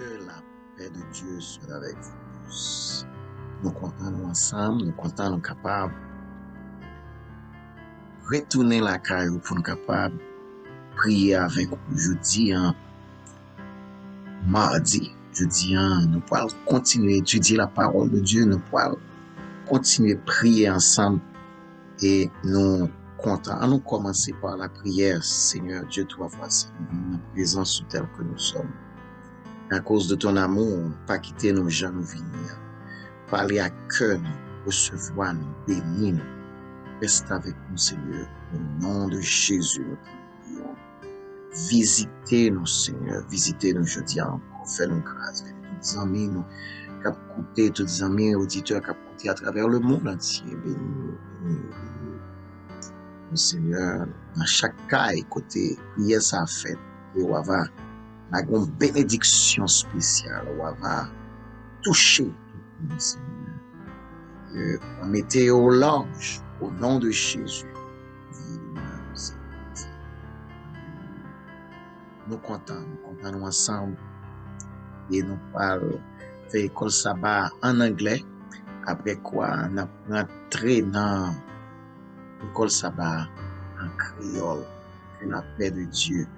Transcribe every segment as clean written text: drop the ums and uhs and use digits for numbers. que la paix de Dieu soit avec vous tous. Nous comptons ensemble, nous comptons nous capables de retourner la caille pour nous capables de prier avec vous. Mardi, nous pouvons continuer à étudier la parole de Dieu, nous pouvons continuer à prier ensemble et nous comptons. Allons commencer par la prière, Seigneur Dieu, trois fois, nous sommes présents sous tel que nous sommes. À cause de ton amour, pas quitter nos gens, nous venir. Parler à cœur, nous recevoir, nous bénir, nous reste avec nous, Seigneur, au nom de Jésus. Visitez-nous, Seigneur, visitez-nous, je dis encore, fais-nous grâce, bénis tous les amis, nous, cap coûter, tous les amis, auditeurs, cap coûter à travers le monde entier, bénis-nous, bénis-nous. Le Seigneur, dans chaque cas et côté, priez sa fête, et Wava, la grande bénédiction spéciale, Wava, touchez tout le monde, Seigneur. Mettez au large, au nom de Jésus. Nous comptons ensemble et nous parlons de l'école sabbat en anglais. Après quoi, nous rentrons dans l'école sabbat en créole. Que la paix de Dieu.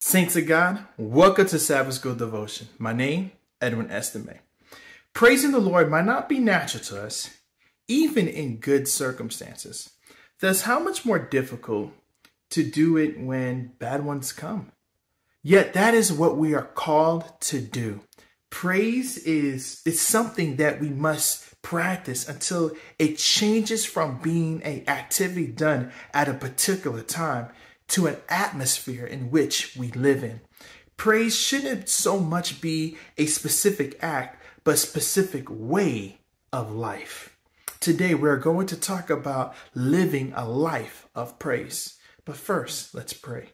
Saints of God, welcome to Sabbath School Devotion. My name Edwin Estime. Praising the Lord might not be natural to us, even in good circumstances. Thus, how much more difficult to do it when bad ones come? Yet that is what we are called to do. Praise is something that we must practice until it changes from being an activity done at a particular time to an atmosphere in which we live in. Praise shouldn't so much be a specific act, but specific way of life. Today, we're going to talk about living a life of praise. But first, let's pray.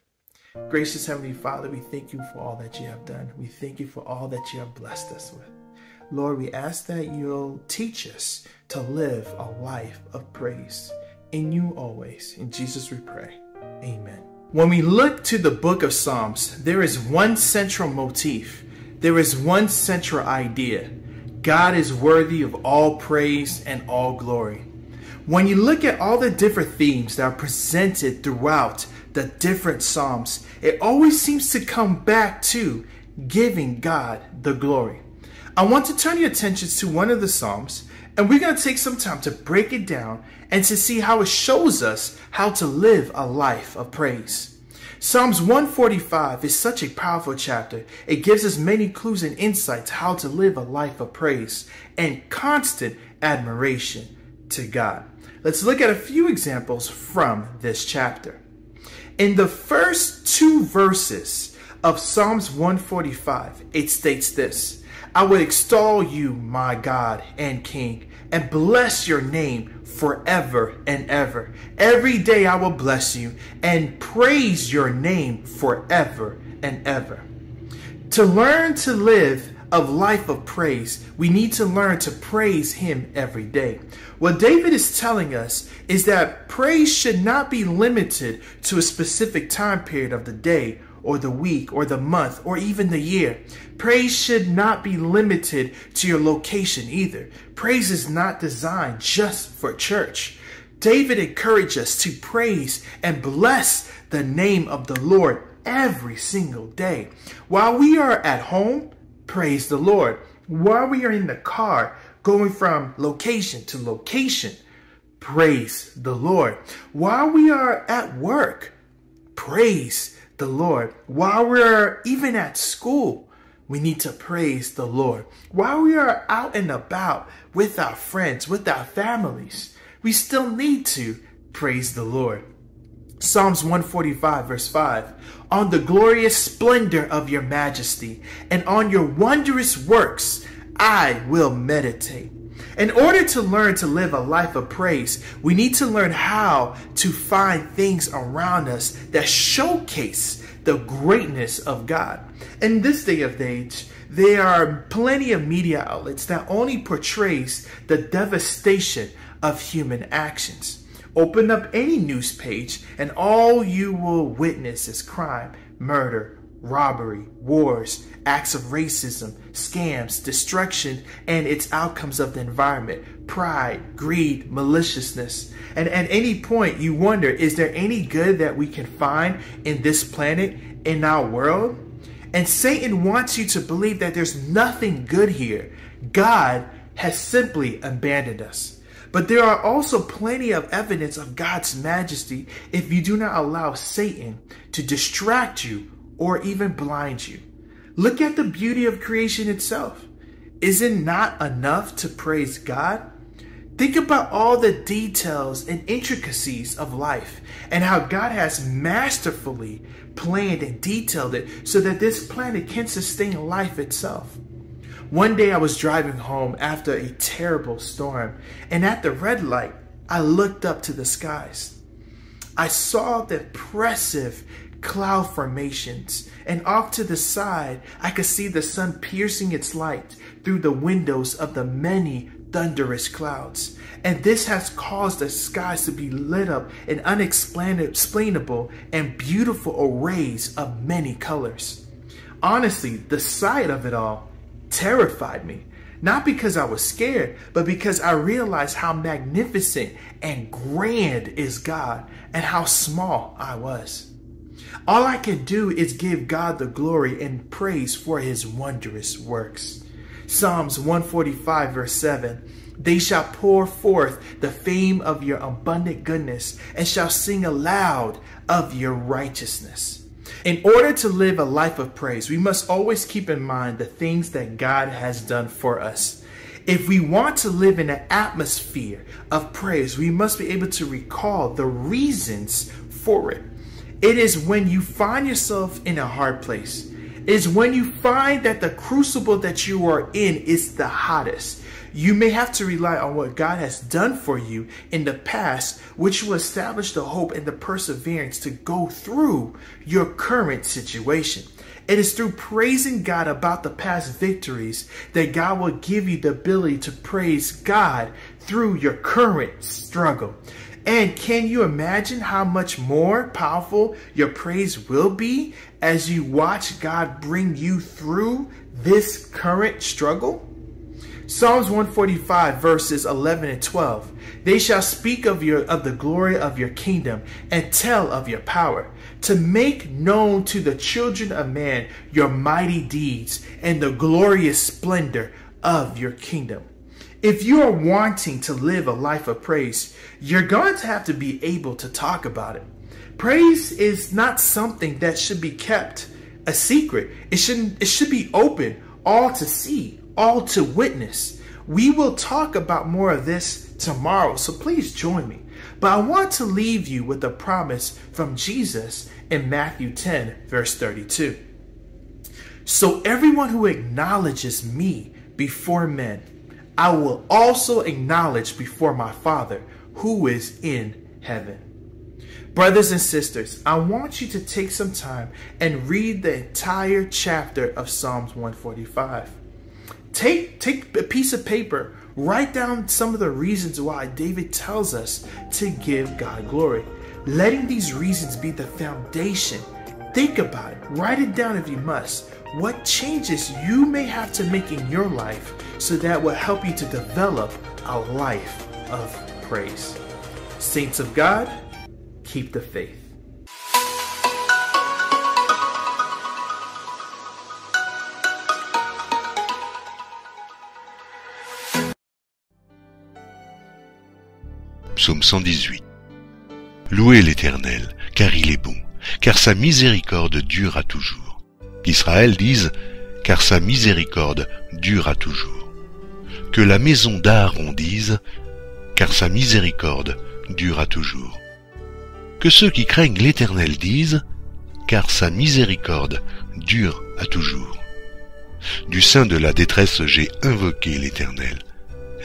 Gracious Heavenly Father, we thank you for all that you have done. We thank you for all that you have blessed us with. Lord, we ask that you'll teach us to live a life of praise. In you always. In Jesus we pray. Amen. When we look to the book of Psalms, there is one central motif. There is one central idea. God is worthy of all praise and all glory. When you look at all the different themes that are presented throughout the different Psalms, it always seems to come back to giving God the glory. I want to turn your attention to one of the Psalms, and we're going to take some time to break it down and to see how it shows us how to live a life of praise. Psalms 145 is such a powerful chapter. It gives us many clues and insights how to live a life of praise and constant admiration to God. Let's look at a few examples from this chapter. In the first two verses of Psalms 145, it states this: I will extol you, my God and King, and bless your name forever and ever. Every day I will bless you and praise your name forever and ever. To learn to live a life of praise, we need to learn to praise him every day. What David is telling us is that praise should not be limited to a specific time period of the day, or the week, or the month, or even the year. Praise should not be limited to your location either. Praise is not designed just for church. David encouraged us to praise and bless the name of the Lord every single day. While we are at home, praise the Lord. While we are in the car, going from location to location, praise the Lord. While we are at work, praise the Lord. While we're even at school, we need to praise the Lord. While we are out and about with our friends, with our families, we still need to praise the Lord. Psalms 145 verse 5, on the glorious splendor of your majesty and on your wondrous works, I will meditate. In order to learn to live a life of praise, we need to learn how to find things around us that showcase the greatness of God. In this day of age, there are plenty of media outlets that only portrays the devastation of human actions. Open up any news page and all you will witness is crime, murder, robbery, wars, acts of racism, scams, destruction, and its outcomes of the environment, pride, greed, maliciousness. And at any point you wonder, is there any good that we can find in this planet, in our world? And Satan wants you to believe that there's nothing good here. God has simply abandoned us. But there are also plenty of evidence of God's majesty if you do not allow Satan to distract you or even blind you. Look at the beauty of creation itself. Is it not enough to praise God? Think about all the details and intricacies of life and how God has masterfully planned and detailed it so that this planet can sustain life itself. One day I was driving home after a terrible storm, and at the red light, I looked up to the skies. I saw the impressive cloud formations, and off to the side, I could see the sun piercing its light through the windows of the many thunderous clouds, and this has caused the skies to be lit up in unexplainable and beautiful arrays of many colors. Honestly, the sight of it all terrified me, not because I was scared, but because I realized how magnificent and grand is God and how small I was. All I can do is give God the glory and praise for his wondrous works. Psalms 145 verse 7, they shall pour forth the fame of your abundant goodness and shall sing aloud of your righteousness. In order to live a life of praise, we must always keep in mind the things that God has done for us. If we want to live in an atmosphere of praise, we must be able to recall the reasons for it. It is when you find yourself in a hard place, is when you find that the crucible that you are in is the hottest. You may have to rely on what God has done for you in the past, which will establish the hope and the perseverance to go through your current situation. It is through praising God about the past victories that God will give you the ability to praise God through your current struggle. And can you imagine how much more powerful your praise will be as you watch God bring you through this current struggle? Psalms 145 verses 11 and 12. They shall speak of the glory of your kingdom and tell of your power, to make known to the children of man your mighty deeds and the glorious splendor of your kingdom. If you are wanting to live a life of praise, you're going to have to be able to talk about it. Praise is not something that should be kept a secret. It should be open, all to see, all to witness. We will talk about more of this tomorrow, so please join me. But I want to leave you with a promise from Jesus in Matthew 10, verse 32. So everyone who acknowledges me before men, I will also acknowledge before my Father who is in heaven. Brothers and sisters, I want you to take some time and read the entire chapter of Psalms 145. Take a piece of paper, write down some of the reasons why David tells us to give God glory. Letting these reasons be the foundation. Think about it, write it down if you must. What changes you may have to make in your life so that will help you to develop a life of praise. Saints of God, keep the faith. Psaume 118. Louez l'Éternel, car il est bon, car sa miséricorde dure à toujours. Israël dise, car sa miséricorde dure à toujours. Que la maison d'Aaron dise, car sa miséricorde dure à toujours. Que ceux qui craignent l'Éternel disent, car sa miséricorde dure à toujours. Du sein de la détresse, j'ai invoqué l'Éternel.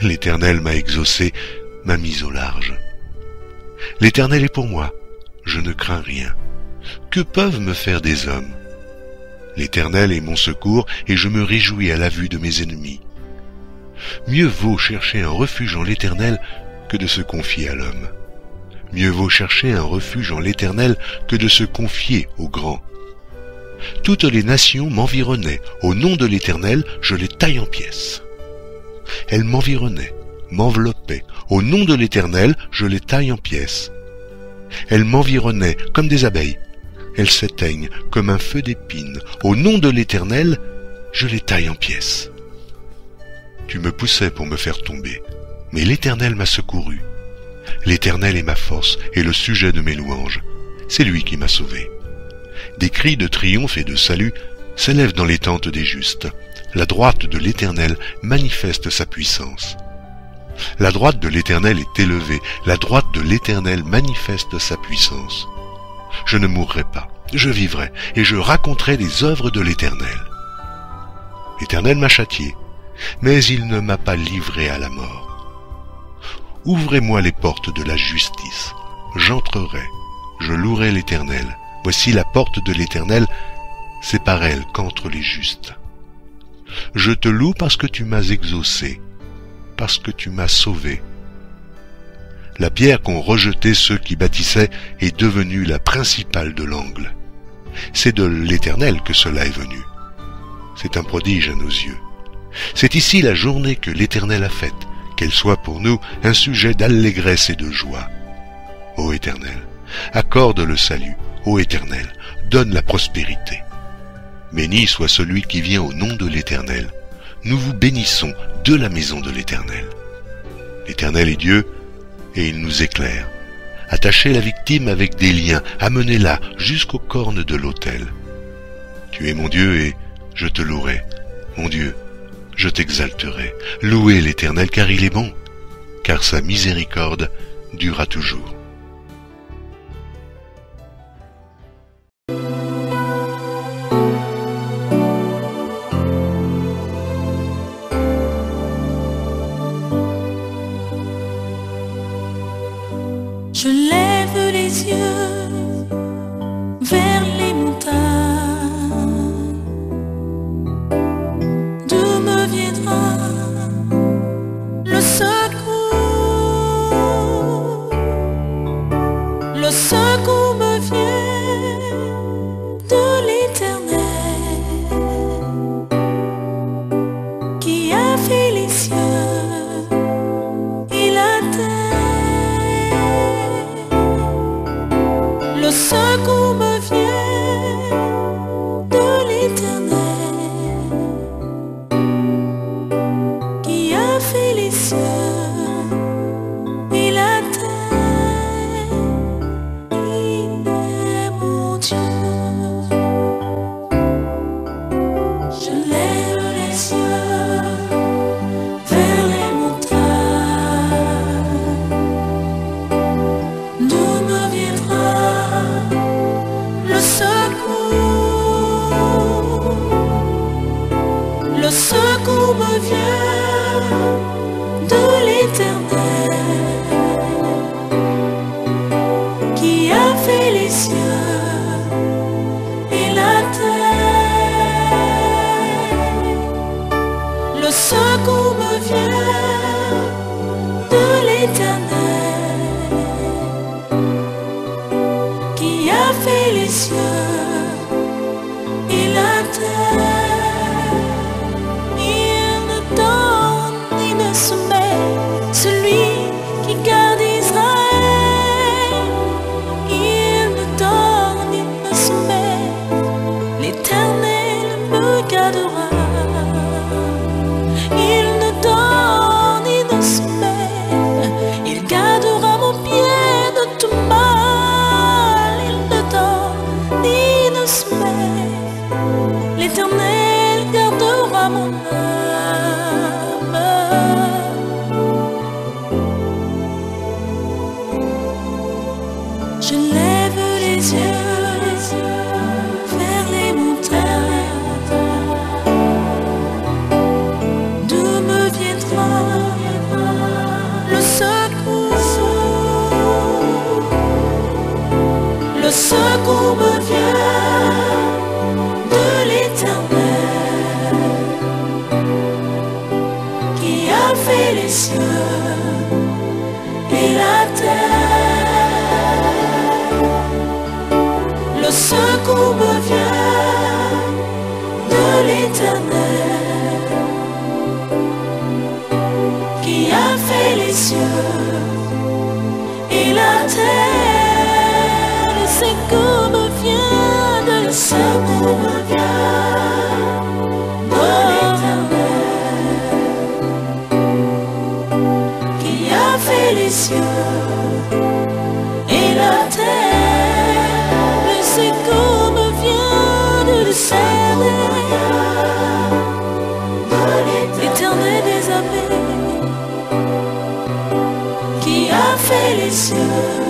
L'Éternel m'a exaucé, m'a mis au large. L'Éternel est pour moi, je ne crains rien. Que peuvent me faire des hommes ? L'Éternel est mon secours, et je me réjouis à la vue de mes ennemis. Mieux vaut chercher un refuge en l'Éternel que de se confier à l'homme. Mieux vaut chercher un refuge en l'Éternel que de se confier au grand. Toutes les nations m'environnaient. Au nom de l'Éternel, je les taille en pièces. Elles m'environnaient, m'enveloppaient. Au nom de l'Éternel, je les taille en pièces. Elles m'environnaient comme des abeilles. Elles s'éteignent comme un feu d'épines. Au nom de l'Éternel, je les taille en pièces. Tu me poussais pour me faire tomber, mais l'Éternel m'a secouru. L'Éternel est ma force et le sujet de mes louanges. C'est lui qui m'a sauvé. Des cris de triomphe et de salut s'élèvent dans les tentes des justes. La droite de l'Éternel manifeste sa puissance. La droite de l'Éternel est élevée. La droite de l'Éternel manifeste sa puissance. Je ne mourrai pas, je vivrai, et je raconterai les œuvres de l'Éternel. L'Éternel m'a châtié, mais il ne m'a pas livré à la mort. Ouvrez-moi les portes de la justice. J'entrerai, je louerai l'Éternel. Voici la porte de l'Éternel, c'est par elle qu'entrent les justes. Je te loue parce que tu m'as exaucé, parce que tu m'as sauvé. La pierre qu'ont rejetée ceux qui bâtissaient est devenue la principale de l'angle. C'est de l'Éternel que cela est venu. C'est un prodige à nos yeux. C'est ici la journée que l'Éternel a faite, qu'elle soit pour nous un sujet d'allégresse et de joie. Ô Éternel, accorde le salut. Ô Éternel, donne la prospérité. Béni soit celui qui vient au nom de l'Éternel. Nous vous bénissons de la maison de l'Éternel. L'Éternel est Dieu, et il nous éclaire. Attachez la victime avec des liens, amenez-la jusqu'aux cornes de l'autel. Tu es mon Dieu, et je te louerai. Mon Dieu, je t'exalterai. Louez l'Éternel, car il est bon, car sa miséricorde durera toujours. Je lève les yeux vers les montagnes, d'où me viendra le secours. Le secours me vient de l'Éternel, qui a fait les cieux et la terre. Le secours me vient de l'Éternel, qui a fait les cieux et la terre. Il est mon Dieu. Je lève les yeux vers les montagnes, d'où me viendra le secours. Le secours me vient de l'Éternel, qui a fait les cieux et la terre. Le secours me vient de l'Éternel, fait les cieux et la terre. Il ne dort ni ne sommeille, celui qui garde Israël. Il ne dort ni ne sommeille, l'Éternel me gardera. Il ne dort ni ne sommeille, il et la terre. Le secours me vient de l'Éternel qui a fait les cieux et la terre. Le secours me vient de l'Éternel. Les cieux et la terre, le secours me vient de l'Éternel des armées, qui a fait les cieux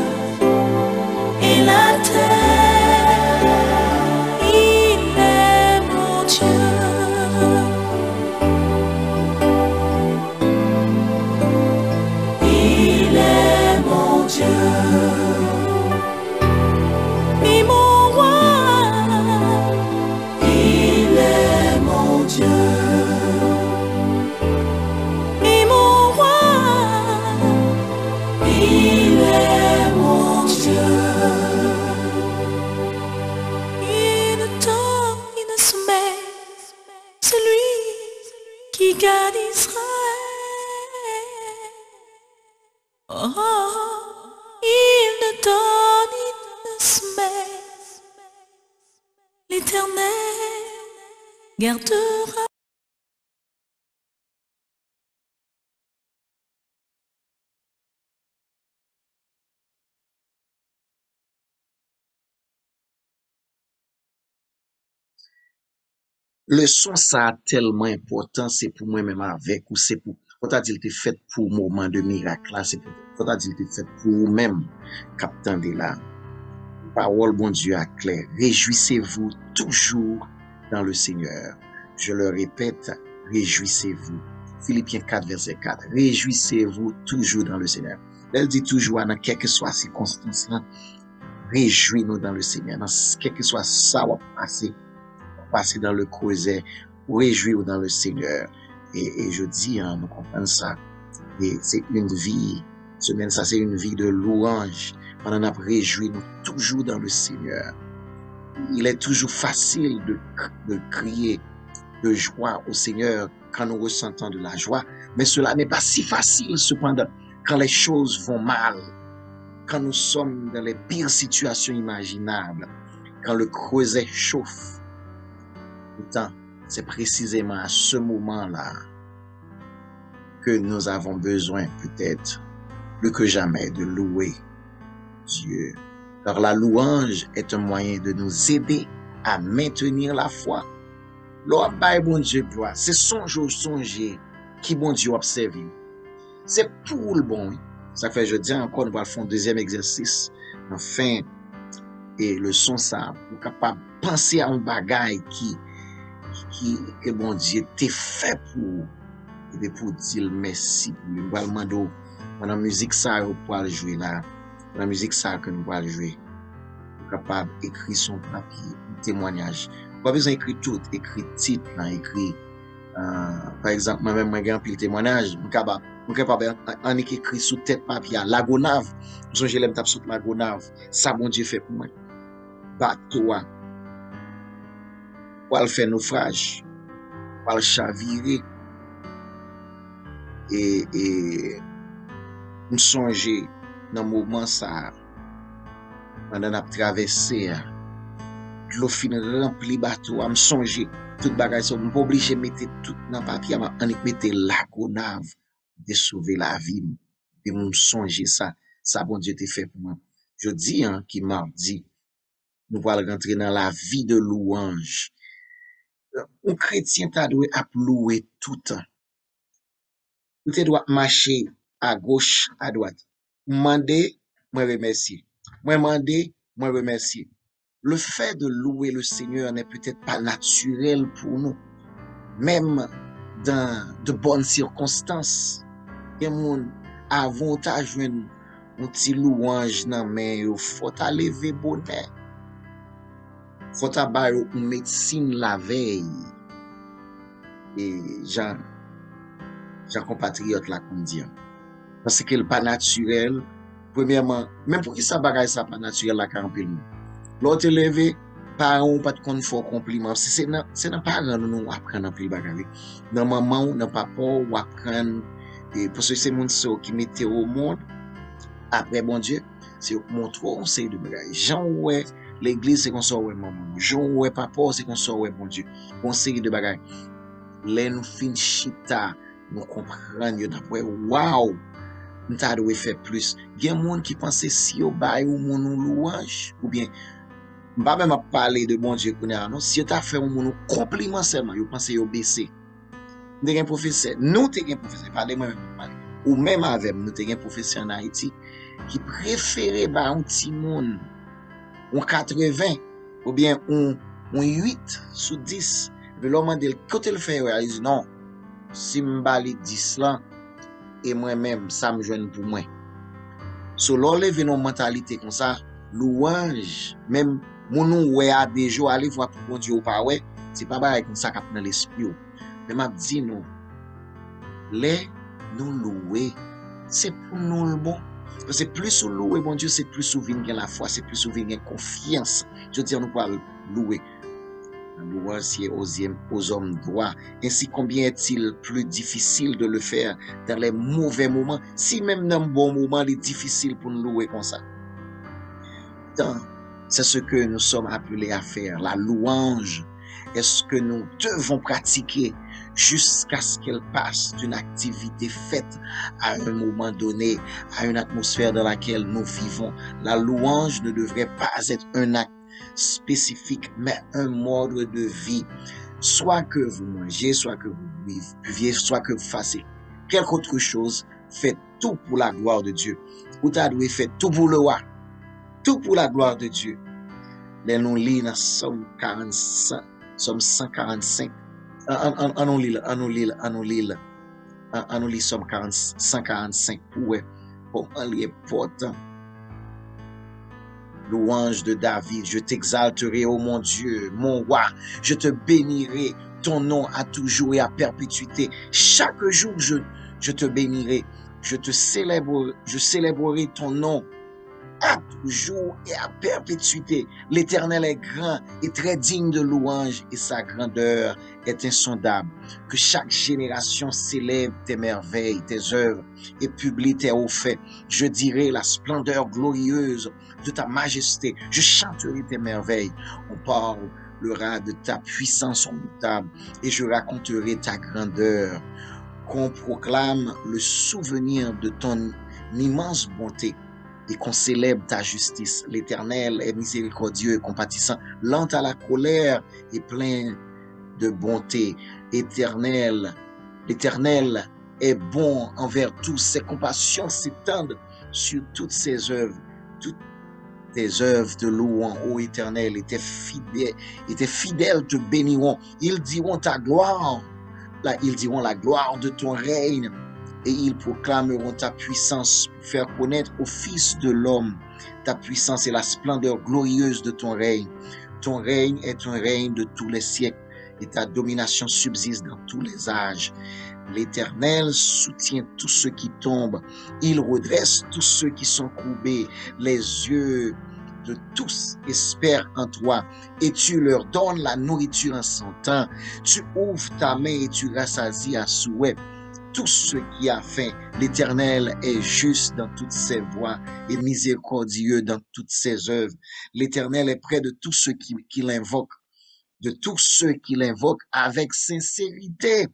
et la terre. Il est mon Dieu. Gardera le son, ça a tellement important. C'est pour moi même avec ou c'est pour quand t'as dit que t'es fait pour moment de miracle là, c'est pour quand t'as dit que t'es fait pour vous même captain de là. Parole bon Dieu à clair, réjouissez-vous toujours dans le Seigneur. Je le répète, réjouissez-vous. Philippiens 4, verset 4. Réjouissez-vous toujours dans le Seigneur. Elle dit toujours, dans quelle que soit circonstance là, réjouis-nous dans le Seigneur. Dans quel que soit ça, on va passer dans le creuset, réjouis-nous dans le Seigneur. Et je dis, hein, nous comprenons ça. Et c'est une vie, semaine ça, c'est une vie de louange. On en a réjouis-nous toujours dans le Seigneur. Il est toujours facile de crier de joie au Seigneur quand nous ressentons de la joie, mais cela n'est pas si facile cependant quand les choses vont mal, quand nous sommes dans les pires situations imaginables, quand le creuset chauffe. Pourtant, c'est précisément à ce moment-là que nous avons besoin peut-être plus que jamais de louer Dieu. Car la louange est un moyen de nous aider à maintenir la foi. L'homme baille bon Dieu gloire. C'est songer qui bon Dieu observe. C'est pour le bon. Ça fait, je dis encore, nous allons faire un deuxième exercice. Enfin, et le son ça, nous sommes capables de penser à un bagage qui que bon Dieu t'est fait pour. Et pour dire merci pour lui. Nous allons demander, la musique ça, nous allons jouer là. La musique ça que nous allons jouer, capable d'écrire son papier, un témoignage. Pas besoin d'écrire tout, écrire titre, écrire. Par exemple, moi-même, moi j'ai un pile témoignage, je suis capable d'en écrire sous tête papier, Lagonave. Je l'aime taper sous Lagonave. Ça, bon Dieu fait pour moi. Bateau, pour le faire naufrage, pour le chavirer. Et me songer. Dans le moment ça, on a traversé, l'eau finit rempli bateau, on me songeait, toute bagaille, on m'a obligé de mettre tout dans le papier, on mettait la Gonave, de sauver la vie, de me songer ça, bon Dieu, t'es fait pour moi. Je dis, hein, qui mardi, nous allons rentrer dans la vie de louange. Un chrétien, t'a dû louer tout le temps. Tu dois marcher à gauche, à droite. Mandé, moi remercie. Moi mandé, moi remercie. Le fait de louer le Seigneur n'est peut-être pas naturel pour nous. Même dans de bonnes circonstances, et mon avantage, un petit louange dans mais il faut lever bonnet. Il faut abattre une médecine la veille. Et Jean compatriote la condition. parce que le pas naturel. Premièrement, même pour qui ça bagaille ça pas naturel la campil. L'autre levé parents ou pas de confort compliment, c'est dans parents nous apprendre pile bagaille. Dans maman ou dans papa ou apprendre et parce que c'est monde qui mettait au monde après bon Dieu, c'est montre on sait de bagaille. Jean ouais l'église c'est qu'on soit ouais maman, Jean ouais papa c'est qu'on soit ouais bon Dieu. On sait de bagaille. Les nous fin chita nous comprendre d'après waouh. Nous devons faire plus. Il y a des gens qui pensent si vous avez un louange, ou bien, je ne vais pas même parler de bon Dieu, si vous avez fait un compliment seulement, vous pensez que vous baissez. Nous avons un professeur, ou même avec nous avons un professeur en Haïti qui préférait un petit monde, un 80, ou bien un 8 sur 10. Mais l'homme a dit, quand il fait, il dit non, si je bats 10 là, et moi-même, ça me joigne pour moi. Selon les vénos mentalités comme ça, louange, même mon nom a déjà allé voir pour bon Dieu ou pas, c'est pas pareil comme ça qu'on a dans l'esprit. Mais m'a dit non, les nous louer, c'est pour nous le bon. Parce que plus nous louer bon Dieu, c'est plus nous venir la foi, c'est plus nous venir confiance. Je dis nous pas louer. Louancier aux hommes droits. Ainsi, combien est-il plus difficile de le faire dans les mauvais moments, si même dans le bon moment, il est difficile pour nous louer comme ça. C'est ce que nous sommes appelés à faire, la louange. Est-ce que nous devons pratiquer jusqu'à ce qu'elle passe d'une activité faite à un moment donné, à une atmosphère dans laquelle nous vivons. La louange ne devrait pas être un acte spécifique, mais un mode de vie. Soit que vous mangez, soit que vous buviez, soit que vous fassiez quelque autre chose, faites tout pour la gloire de Dieu. Ou t'as dû faire tout pour le roi, tout pour la gloire de Dieu. Les nous lit dans Psalm 145. On lit Psalm 145. Ouais, pour un lien important. Louange de David, je t'exalterai, ô mon Dieu, mon roi, je te bénirai, ton nom à toujours et à perpétuité. Chaque jour, je te bénirai, je célébrerai ton nom à toujours et à perpétuité. L'Éternel est grand et très digne de louange et sa grandeur est insondable. Que chaque génération célèbre tes merveilles, tes œuvres et publie tes hauts faits. Je dirai la splendeur glorieuse de ta majesté. Je chanterai tes merveilles. On parlera de ta puissance redoutable et je raconterai ta grandeur. Qu'on proclame le souvenir de ton immense bonté et qu'on célèbre ta justice. L'Éternel est miséricordieux et compatissant, lent à la colère et plein de bonté. L'Éternel est bon envers tous. Ses compassions s'étendent sur toutes ses œuvres. Toutes tes œuvres te loueront, ô Éternel, et tes fidèles te béniront. Ils diront la gloire de ton règne. Et ils proclameront ta puissance pour faire connaître au Fils de l'homme ta puissance et la splendeur glorieuse de ton règne. Ton règne est un règne de tous les siècles et ta domination subsiste dans tous les âges. L'Éternel soutient tous ceux qui tombent. Il redresse tous ceux qui sont courbés. Les yeux de tous espèrent en toi et tu leur donnes la nourriture en son temps. Tu ouvres ta main et tu rassasies à souhait. Tout ce qui a faim, l'Éternel est juste dans toutes ses voies et miséricordieux dans toutes ses œuvres. L'Éternel est près de tous ceux qui l'invoquent, avec sincérité.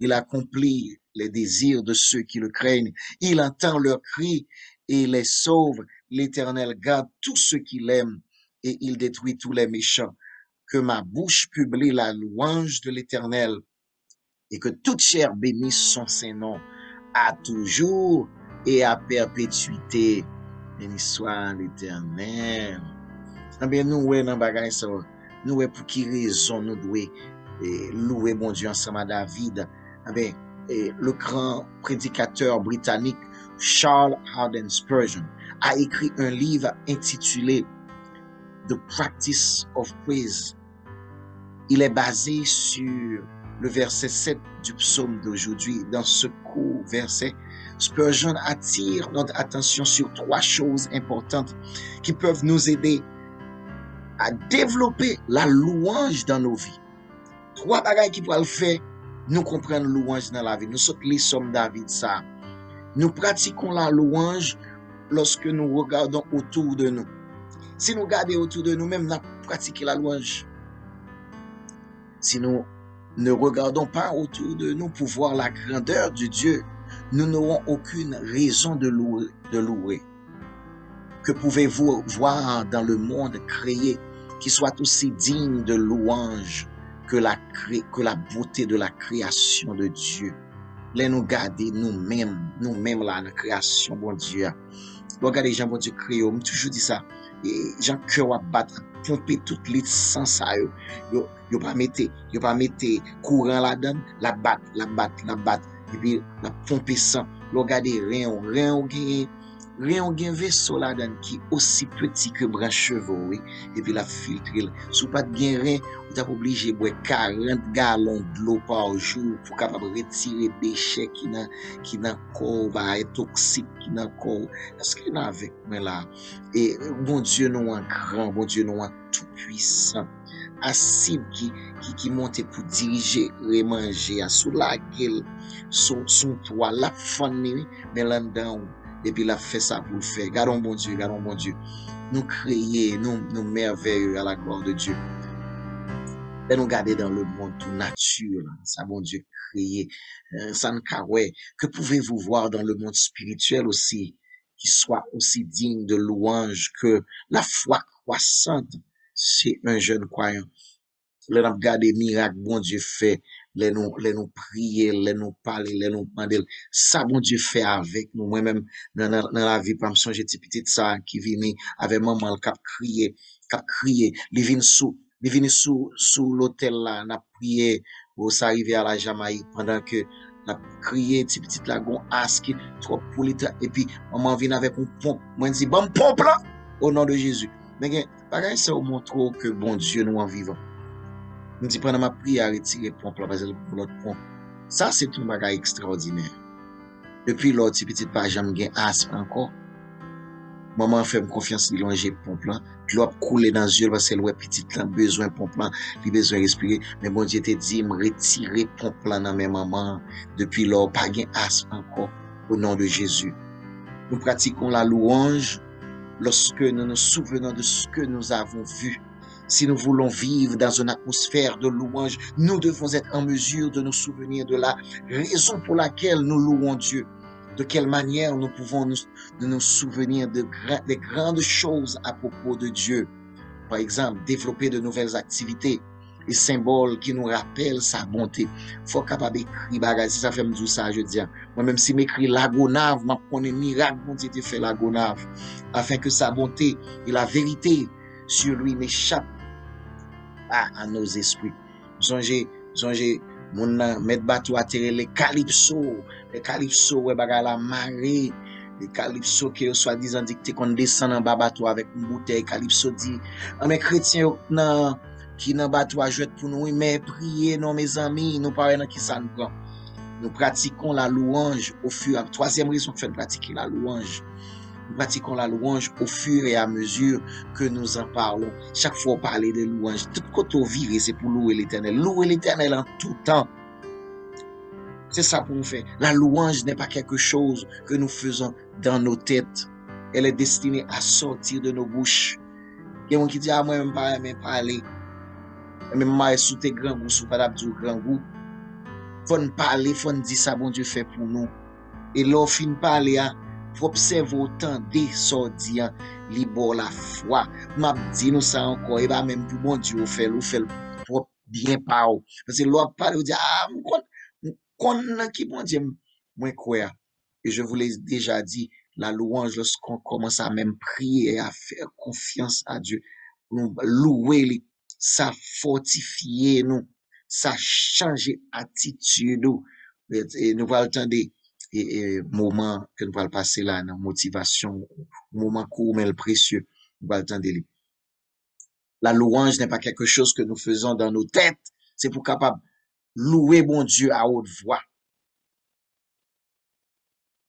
Il accomplit les désirs de ceux qui le craignent. Il entend leurs cris et les sauve. L'Éternel garde tous ceux qui l'aiment et il détruit tous les méchants. Que ma bouche publie la louange de l'Éternel. Et que toute chair bénisse son Saint-Nom à toujours et à perpétuité. Béni soit l'Éternel. Eh bien, nous, dans bagaille ça, nous, pour qui raison nous devons louer mon Dieu ensemble à David. Eh bien, le grand prédicateur britannique Charles Harden Spurgeon a écrit un livre intitulé The Practice of Praise. Il est basé sur le verset 7 du psaume d'aujourd'hui. Dans ce court verset, Spurgeon attire notre attention sur trois choses importantes qui peuvent nous aider à développer la louange dans nos vies. Trois bagailles qui peuvent faire nous comprendre la louange dans la vie. Nous sommes les sommes David ça. Nous pratiquons la louange lorsque nous regardons autour de nous. Si nous regardons autour de nous-mêmes, nous pratiquons la louange. Si nous ne regardons pas autour de nous pour voir la grandeur de Dieu, nous n'aurons aucune raison de louer. Que pouvez-vous voir dans le monde créé qui soit aussi digne de louange que la beauté de la création de Dieu? Laissez nous garder nous-mêmes là, la création, bon Dieu. Regardez, Jean, bon Dieu, créé, on toujours dit ça. Et Jean, cœur à battre, pomper toute l'essence à eux. Yo pas mettez courant là-dedans, la batte. Et puis, la pomper sang. Regardez, rien, vaisseau là-dedans qui aussi petit que bras chevaux, oui. Et puis, la filtre. Si vous pas de rien, vous êtes obligé de boire 40 gallons d'eau par jour pour capable retirer déchets qui dans corps, toxiques qui dans corps. Est-ce qu'il y en a avec moi là? Et, bon Dieu, nous en grand, bon Dieu, nous en tout puissant. Acide qui monte pour diriger, remanger, sous la gueule, son toit, la famille, mais là-dedans, et puis la fait ça pour le faire. Gardons bon Dieu. Nous créer, nous merveilleux à la gloire de Dieu. Et nous garder dans le monde tout nature, ça, bon Dieu, créer. Sankawe, que pouvez-vous voir dans le monde spirituel aussi, qui soit aussi digne de louange que la foi croissante? C'est un jeune croyant. Les nous garder miracle bon Dieu fait, les nous prier, les nous parler, les nous demander ça bon Dieu fait avec nous. Moi-même dans la vie pas me songer petit ça qui vient avec maman cap crier, les vinn sous l'hôtel là, n'a prier pour s'arriver à la Jamaïque pendant que la crier petit lagon aski trop pour l'état et puis maman vient avec une pompe. Moi dit bon pompe là au nom de Jésus. Mais pareil, ça vous montre que bon Dieu nous en vivons. Nous disons, pendant ma prière, retirer pompe, la base pour l'autre pompe. Ça, c'est un bagage extraordinaire. Depuis l'autre petite page, j'aime bien asthme encore. Maman fait confiance, il longe pompe là. L'eau coule dans les yeux parce qu'elle a petit besoin de pompe là. Il a besoin de respirer. Mais bon Dieu te dit, me retirer pompe là dans mes mamans. Depuis l'autre, pas gain asthme encore. Au nom de Jésus. Nous pratiquons la louange. Lorsque nous nous souvenons de ce que nous avons vu, si nous voulons vivre dans une atmosphère de louange, nous devons être en mesure de nous souvenir de la raison pour laquelle nous louons Dieu. De quelle manière nous pouvons nous souvenir des grandes choses à propos de Dieu. Par exemple, développer de nouvelles activités et symboles qui nous rappellent sa bonté. Il faut être capable d'écrire, si ça fait me dire ça, je dis. Moi-même, si m'écris l'agonave, je connais miracle, mon Dieu te fait l'agonave, afin que sa bonté et la vérité sur lui n'échappent pas à nos esprits. Songez, mon maître bateau à terre, les calypso, ouais, bagay la marée. Les calypso qui soi-disant dicté qu'on descend en bas bateau avec une bouteille, calypso dit, mes chrétiens, non, qui n'a pas toi jouer pour nous, mais prier, non, mes amis, nous parlons qui ça nous prend. Nous pratiquons la louange au fur et à mesure. Troisième raison, fait pratiquer la louange. Nous pratiquons la louange au fur et à mesure que nous en parlons. Chaque fois, on parle de louange. Tout côté au viré, c'est pour louer l'Éternel. Louer l'Éternel en tout temps. C'est ça qu'on fait. La louange n'est pas quelque chose que nous faisons dans nos têtes. Elle est destinée à sortir de nos bouches. Il y a un qui dit, ah, moi, je ne vais pas parler. Même moi, sous tes grands goûts, sous pas du grand goût. Faut nous parler, faut nous dire ça, bon Dieu fait pour nous. Et là, fin de parler, faut observer autant des sorties, libre la foi. M'a dit nous ça encore, et bien même pour mon Dieu, on fait pour bien par. Parce que l'autre parle, on dit, ah, on qui bon Dieu, moi, quoi. Et je vous l'ai déjà dit, la louange, lorsqu'on commence à même prier, à faire confiance à Dieu, nous louer les. Ça fortifie nous, ça change attitude nous. Et nous allons attendre des moments que nous allons passer là, dans motivation, moments courts mais précieux. Nous allons attendre les. La louange n'est pas quelque chose que nous faisons dans nos têtes. C'est pour capable louer bon Dieu à haute voix.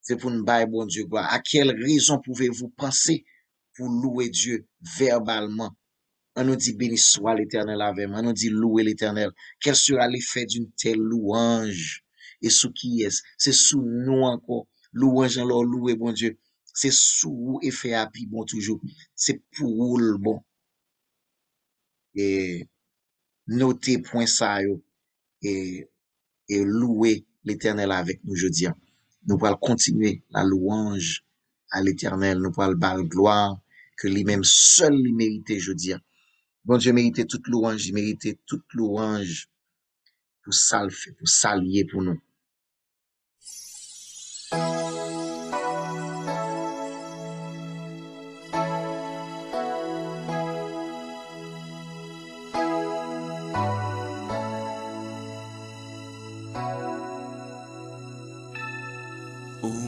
c'est pour nous bailler bon Dieu gloire. À quelle raison pouvez-vous penser pour louer Dieu verbalement? On nous dit béni soit l'Éternel avec moi. On nous dit louer l'Éternel. Quel sera l'effet d'une telle louange? Et sous qui est-ce? C'est sous nous encore. Louange alors louer bon Dieu. C'est sous effet happy bon toujours. C'est pour le bon. Et notez point ça yo. Et louer l'Éternel avec nous jeudi. Nous allons continuer la louange à l'Éternel. Nous allons bal gloire que lui-même seul lui mérite jeudi. Bon Dieu mérite toute louange, il mérite toute louange pour ça le fait, pour ça lié pour nous.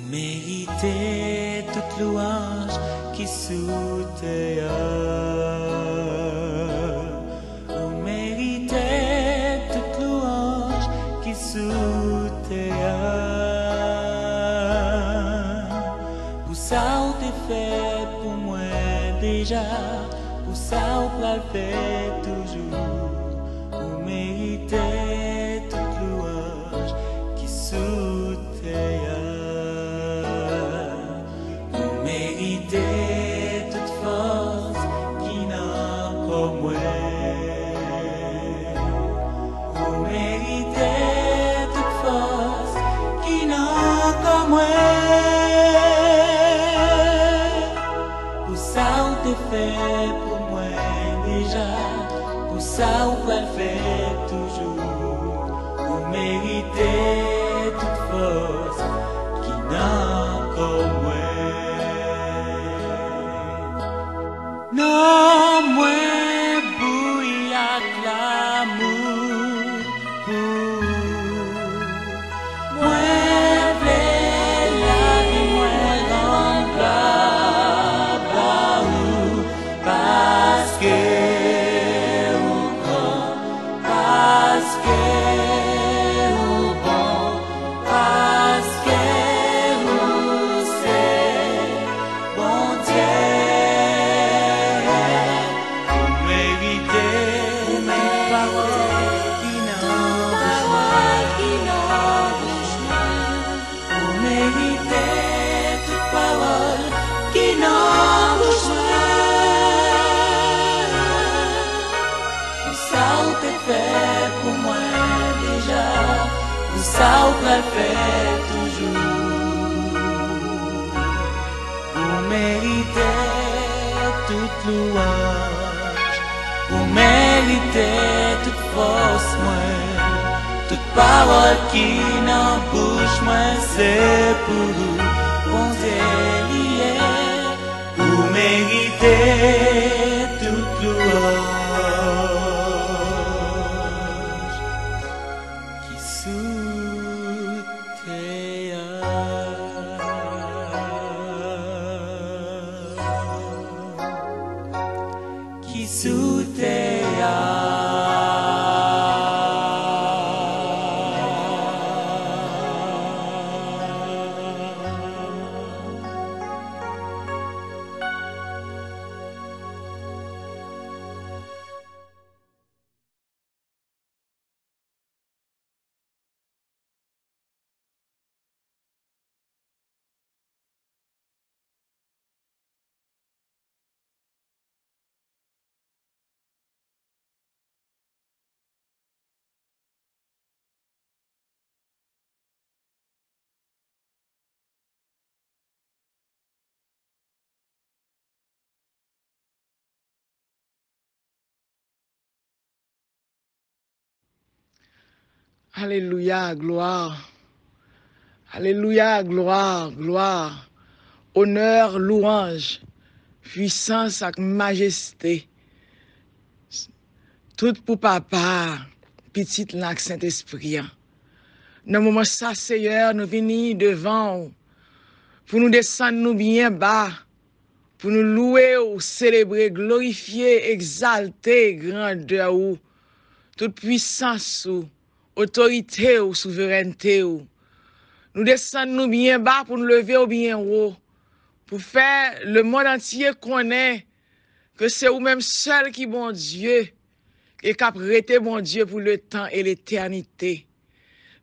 Méritez toute louange qui sous terre. Oh, méritez toute louange qui sous terre. Pour ça on t'est fait pour moi déjà, pour ça on peut le faire toujours. Oh, méritez toute louange qui sous terre. Pour moi déjà, pour ça on peut le faire toujours. On méritait toute force qui n'a encore moins. Non, moins bouillir avec l'amour pour moi. Ça, on peut le faire toujours. On méritait toute louange. On méritait toute force, moi. Toute parole qui n'en bouge, moi. C'est pour nous, bon Dieu, il est. On méritait toute louange. Alléluia, gloire. Alléluia, gloire, gloire. Honneur, louange, puissance et majesté. Tout pour papa, petite lac Saint-Esprit. Dans le moment ça, Seigneur, nous venons devant pour nous descendre nous bien bas, pour nous louer, célébrer, glorifier, exalter, grandeur, toute puissance, autorité ou souveraineté ou Nous descendons bien bas pour nous lever au bien haut. Pour faire le monde entier connaître que c'est vous-même seul qui bon Dieu et qui a prêté bon Dieu pour le temps et l'éternité.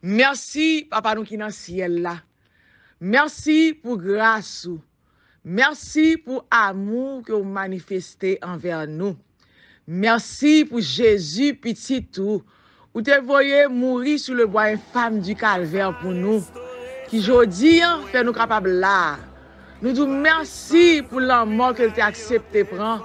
Merci, Papa, nous qui dans le ciel là. Merci pour grâce. Merci pour amour que vous manifestez envers nous. Merci pour Jésus, petit tout. Où te voyez mourir sur le bois infâme du calvaire pour nous. Qui aujourd'hui fait nous capables là. Nous disons merci pour l'amour que tu as accepté prendre.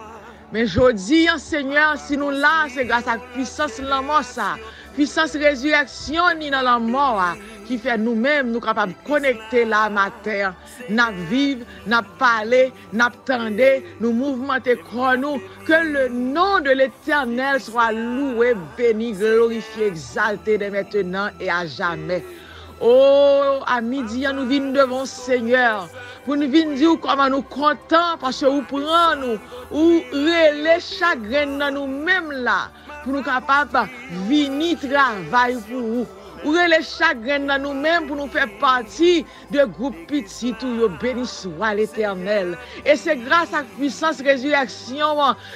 Mais aujourd'hui, Seigneur, si nous là, c'est grâce à la puissance de l'amour, ça. Puissance résurrection ni dans la mort qui fait nous-mêmes nous capables de connecter la matière. Nous vivons, nous parlons, nous tendons, nous mouvementons comme nous. Que le nom de l'Éternel soit loué, béni, glorifié, exalté de maintenant et à jamais. Oh, à midi, nous venons devant Seigneur, pour nous venir dire comment nous comptons, parce que vous prenez nous, ou relève chagrin dans nous-mêmes là, pour nous capables de venir travailler pour vous. Ou relève chagrin dans nous-mêmes pour nous faire partie de groupe petit, tout béni soit l'Éternel. Et c'est grâce à la puissance résurrection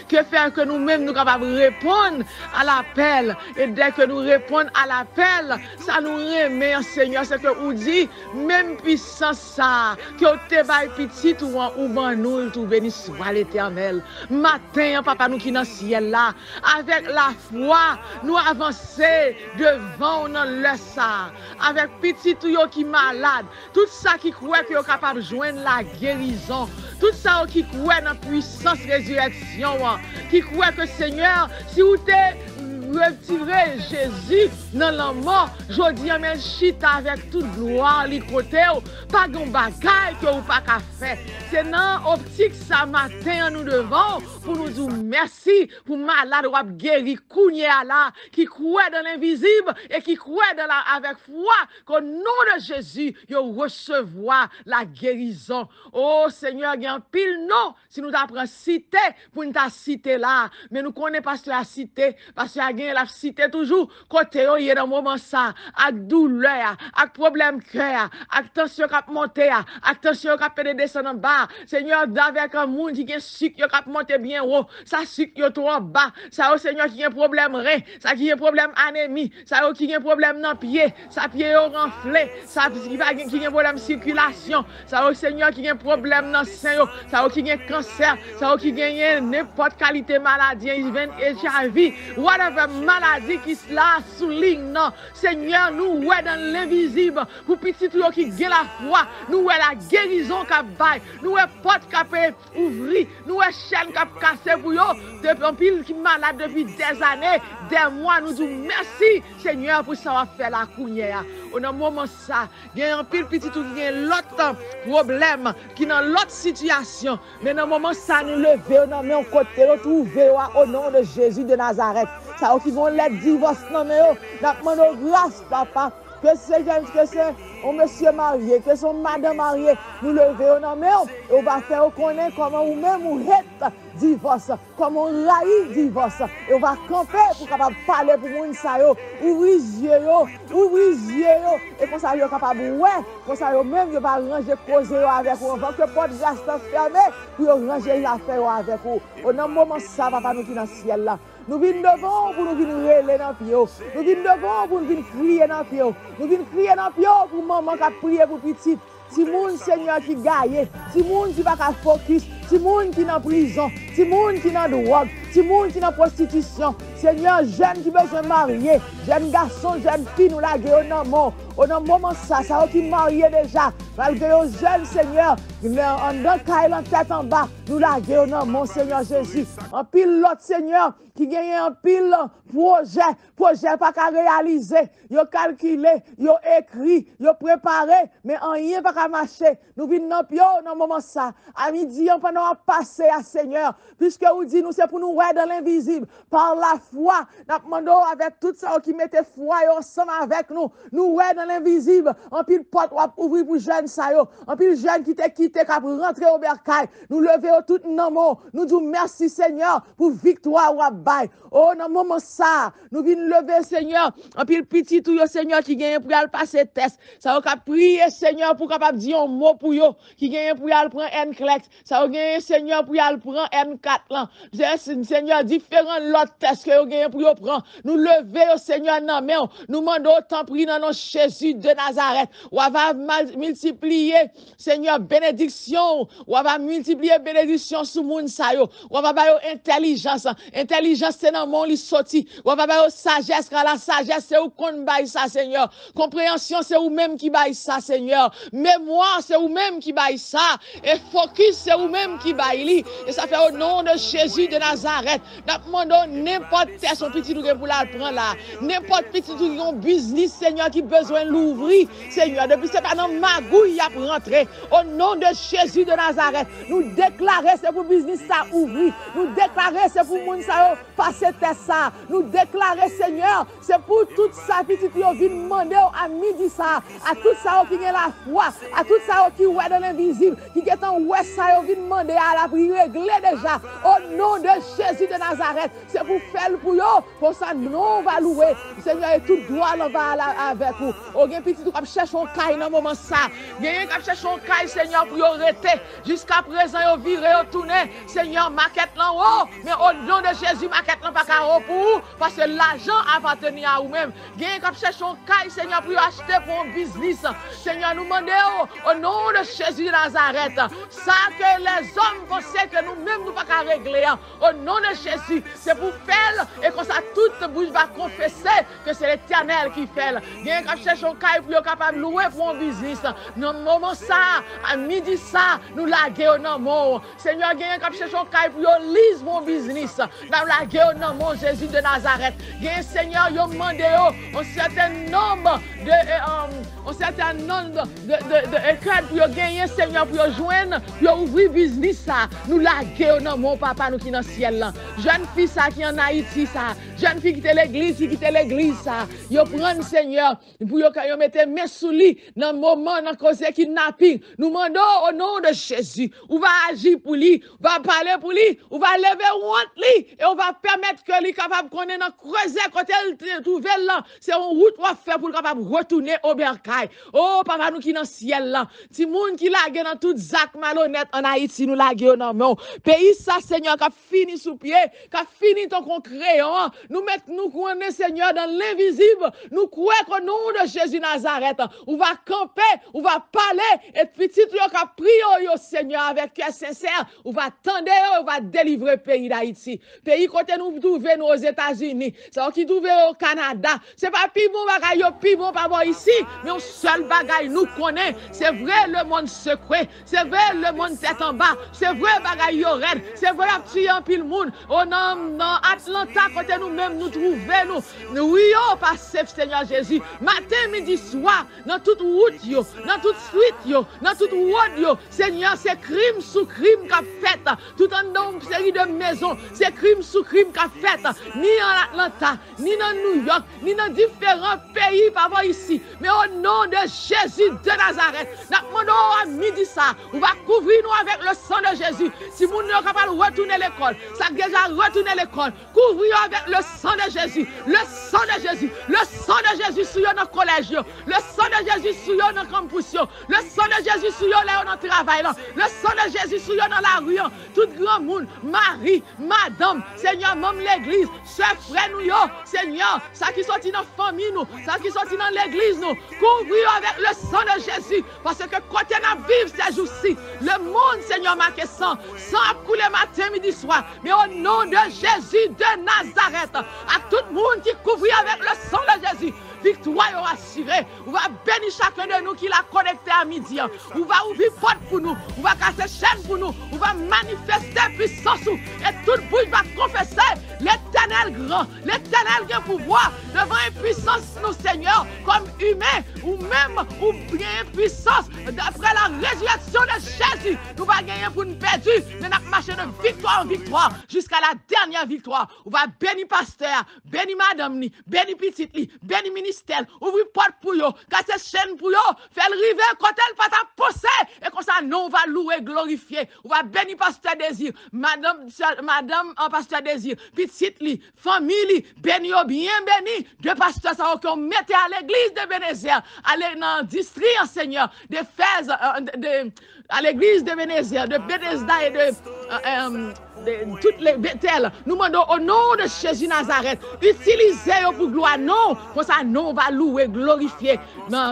que fait que nous-mêmes nous capables de répondre à l'appel. Et dès que nous répondons à l'appel, ça nous remet, Seigneur, c'est que vous dit, même puissance ça, que vous te baille petit, tout ou nous, tout béni soit l'Éternel. Matin, Papa, nous qui dans le ciel là, avec la foi, nous avancer devant le ça, avec petit tout qui malade, tout ça qui croit que est capable de joindre la guérison, tout ça qui croit dans la puissance résurrection, qui croit que Seigneur, si vous êtes retiré Jésus dans la mort, je dis amen, chita avec toute gloire, les côtés, pas de bagaille que vous pas qu'à faire. C'est dans l'optique ça matin, nous devons pour nous dire merci pour malade ou ap guéri, kounya là, qui croit dans l'invisible et qui croit dans la avec foi qu'au nom de Jésus, yo recevoir la guérison. Oh Seigneur, il y a un pile non, si nous t'apprend cité, pour nous t'a cité là, mais nous connaissons pas la cité, parce que la cité toujours, côté yo y est dans moment ça, avec douleur, avec problème cœur, avec tension qui a monté, avec tension qui a pédé descendre en bas. Seigneur, avec un monde qui est sucre, qui a monté bien haut, ça sucre qui est trop en bas, ça au Seigneur qui a un problème rein, ça qui a un problème anémie, ça qui a un problème dans pied, ça pied au renflé, ça qui a un problème circulation, ça au Seigneur qui a un problème dans sein, ça qui a un cancer, ça qui a n'importe qualité maladie, il vient et j'avais, whatever maladie qui cela souligne, non, Seigneur, nous ouais dans l'invisible, pour petit tout qui gagne la foi, nous ouais la guérison qui baille, nous ouais porte qui ouvri, nous ouais chaîne qui cassé pour yo, depuis un pile qui malade depuis des années, des mois, nous disons merci, Seigneur, pour savoir faire la courrière. Au moment ça, il y a un pile petit tout qui a l'autre problème, qui dans l'autre situation, mais dans le moment ça, nous lever, nous met en côté, nous trouver au nom de Jésus de Nazareth. Ça qui vont les divorces, non mais oh, grâce, Papa, que c'est James, que c'est un monsieur marié, que c'est madame mariée, nous levons, non mais oh, on va faire connaître comment ou même ou hête divorce, comment on raille divorce, et on va camper pour capable parler pour moun sa yo, ouvrir yeux yo, et pour ça yo capable ouais, pour ça yo même yo va ranger cause yo avec vous, avant que porte grâce fermée, pour yo ranger l'affaire avec vous. Au moment ça, Papa, nous qui dans le ciel là. Nous venons devant pour nous venir relayer dans pied. Nous venons devant pour nous venir crier dans pied. Nous venons crier dans pied pour maman qui a prié pour petit. Si moun Seigneur qui gagne, si moun qui va pas focus, si moun qui est en prison, si moun qui est en drogue, si moun qui est en prostitution. Seigneur, jeune qui veut se marier, jeune garçon, jeune fille, nous la guérons au moment ça, ça qui marié déjà, malgré aux jeunes, Seigneur, mais en deux caille en tête en bas, nous la guérons mon Seigneur Jésus. En pile l'autre Seigneur qui gagne un pile projet pas qu'à réaliser, yo calculé, yo écrit, yo préparé, mais en rien pas qu'à marcher. Nous venons dans moment ça, à midi, on peut nous passer à Seigneur, puisque vous dites, nous, c'est pour nous voir dans l'invisible, par la foi, nous demandons avec tout ça qui mettait foi ensemble avec nous, nous voir dans l'invisible, en pile porte, ou ouvrir pour jeunes ça, en pile jeunes qui t'es quitté, qui rentré au bercail, nous lever au tout nom, nous disons merci Seigneur, pour victoire ou à bail. Oh, dans moment ça, nous venons lever Seigneur, en pile petit tout, Seigneur, qui gagne pour aller passer test, ça va prier Seigneur, pour capable dire un mot pour yo, qui gagne pour aller prendre N-Clex, ça va gagner Seigneur, pour aller prendre N4, Seigneur, différents l'autre test que yo gagne pour yo prendre, nous lever au Seigneur, non, mais nous demandons autant pris dans nos Jésus de Nazareth, ou va multiplier, Seigneur, bénédiction, ou va multiplier bénédiction sous moun sa yo, ou va bayo intelligence, intelligence c'est dans mon li sorti, ou va bayo sagesse, car la sagesse c'est où qu'on baille ça, Seigneur, compréhension c'est où même qui baille ça, Seigneur, mémoire c'est où même qui baille ça, et focus c'est où même qui baille li, et ça fait au nom de Jésus de Nazareth, demandons n'importe quel son petit nous pour la prendre là, n'importe petit tout yon business, Seigneur, qui besoin l'ouvrir, Seigneur, depuis c'est pas dans magouille à rentrer, au nom de Jésus de Nazareth, nous déclarer c'est pour business ça ouvrir, nous déclarer c'est pour moun ça passer test ça, nous déclarer Seigneur, c'est pour toute sa petite qui vient demander à midi ça, à tout ça qui est la foi, à tout ça qui est dans l'invisible, qui est en ouest ça vient demander à la prière régler déjà, au nom de Jésus de Nazareth, c'est pour faire pour yo, pour ça non va louer, Seigneur, et tout droit on va avec vous. Au gain petit tout cap cherche un caille dans moment ça. Gain cap cherche un caille Seigneur pour arrêter. Jusqu'à présent yo viré yo tourner. Seigneur maquette là haut, mais au nom de Jésus maquette là pas carreau pour parce que l'argent appartient à vous-même. Gain cap cherche un caille Seigneur pour acheter pour un business. Seigneur nous demandons au nom de Jésus de Nazareth. Ça que les hommes pensaient que nous-mêmes nous pas qu'à régler. Au nom de Jésus, c'est pour faire et qu'on ça toute bouche va confesser que c'est l'Éternel qui fait. Gagne quand cherche un caille pour capable de louer pour un business. Dans le moment ça, à midi ça, nous laguer au nom. Seigneur, gagne quand cherche un caille pour lise mon business. Nous laguer au nom Jésus de Nazareth. Gagne Seigneur, yo demandé un certain nombre de écoles pour gagner Seigneur pour joindre, pour ouvrir business ça. Nous laguer au nom papa nous qui dans le ciel. Jeune fille ça qui en Haïti ça, jeune fille qui était l'église, qui quittait l'église ça. Yo prendre Seigneur pour yo mettre mes sous lui dans moment dans cause kidnapping. Nous demandons au nom de Jésus, on va agir pour lui, on va parler pour lui, on va lever honte lui et on va permettre que lui capable qu'on est dans creuser quand elle trouve là, c'est une route qu'on va faire pour capable retourner au bercail. Oh papa nous qui dans ciel là, ti moun qui lagué dans toute zac malhonnête en Haïti nous lagué dans mon pays ça Seigneur qui a fini sous pied, qui a fini ton concréant. Nous mettons nous connaît Seigneur dans l'invisible. Nous croyons qu'au nom de Jésus Nazareth, on va camper, on va parler, et petit qui a prié au Seigneur avec cœur sincère, on va tendre, on va délivrer le pays d'Haïti. Pays côté nous trouver nous aux États-Unis, ça qui trouver au Canada. C'est pas plus bon bagaille, plus bon pas bon ici, mais on seul bagaille nous connaît. C'est vrai le monde secret, c'est vrai le monde tête en bas, c'est vrai bagaille au raid, c'est vrai tuer en pile monde. Au nom d'Atlanta côté nous même nous trouver nous. Oui, oh, parce Seigneur Jésus, matin, midi, soir, dans toute route, yo, dans toute suite, yo, dans toute route, yo, Seigneur, c'est crime sous crime qu'a fait, tout en dans une série de maisons, c'est crime sous crime qu'a fait, ni en Atlanta, ni dans New York, ni dans différents pays, par rapport ici, mais au nom de Jésus de Nazareth, nous demandons à midi ça, on va couvrir nous avec le sang de Jésus, si vous n'êtes pas capable de retourner l'école, ça a déjà retourné l'école, couvrir avec le sang de Jésus, le sang de Jésus, le sang de Jésus sur nos collèges, le sang de Jésus sur nos campus, le sang de Jésus sur nos travail, le sang de Jésus sur dans la rue, tout grand monde, Marie, Madame, Seigneur, même l'église, sœur, frère, nous, Seigneur, ça qui sortit dans la famille, nous, ça qui sortit dans l'église, nous, couvrir avec le sang de Jésus, parce que côté nous vivre ces jours-ci, le monde, Seigneur, marqué sang coulé matin, midi, soir, mais au nom de Jésus de Nazareth, à tout le monde qui couvrit avec le sang de Jésus, victoire assurée. On va bénir chacun de nous qui l'a connecté à midi. On va ouvrir porte pour nous. On va casser chaîne pour nous. On va manifester puissance. Et toute bouche va confesser l'Éternel grand, l'Éternel grand pouvoir devant une puissance nous Seigneur comme humain ou même ou bien puissance d'après la résurrection de Jésus. perdu. Nous pas gagner pour nous perdu, mais nous marchons de victoire en victoire jusqu'à la dernière victoire. On va bénir pasteur, bénir madame, bénir petite, bénir ministère, ouvrir porte pour eux, casser chaîne pour eux, faire river quand elle pas ta possède. Et comme ça, nous, on va louer, glorifier. On va bénir pasteur désir, madame en pasteur désir, petite, famille, bénir bien béni. Deux pasteurs, ça qu'on mettait à l'église de Bénézère, aller dans le district, Seigneur, de Fès, à l'église de Bénézère, de Bénézda et de toutes les Bethel. Nous demandons au nom de Jésus Nazareth, utilisez-le pour gloire. Non, pour ça, non, on va louer, glorifier,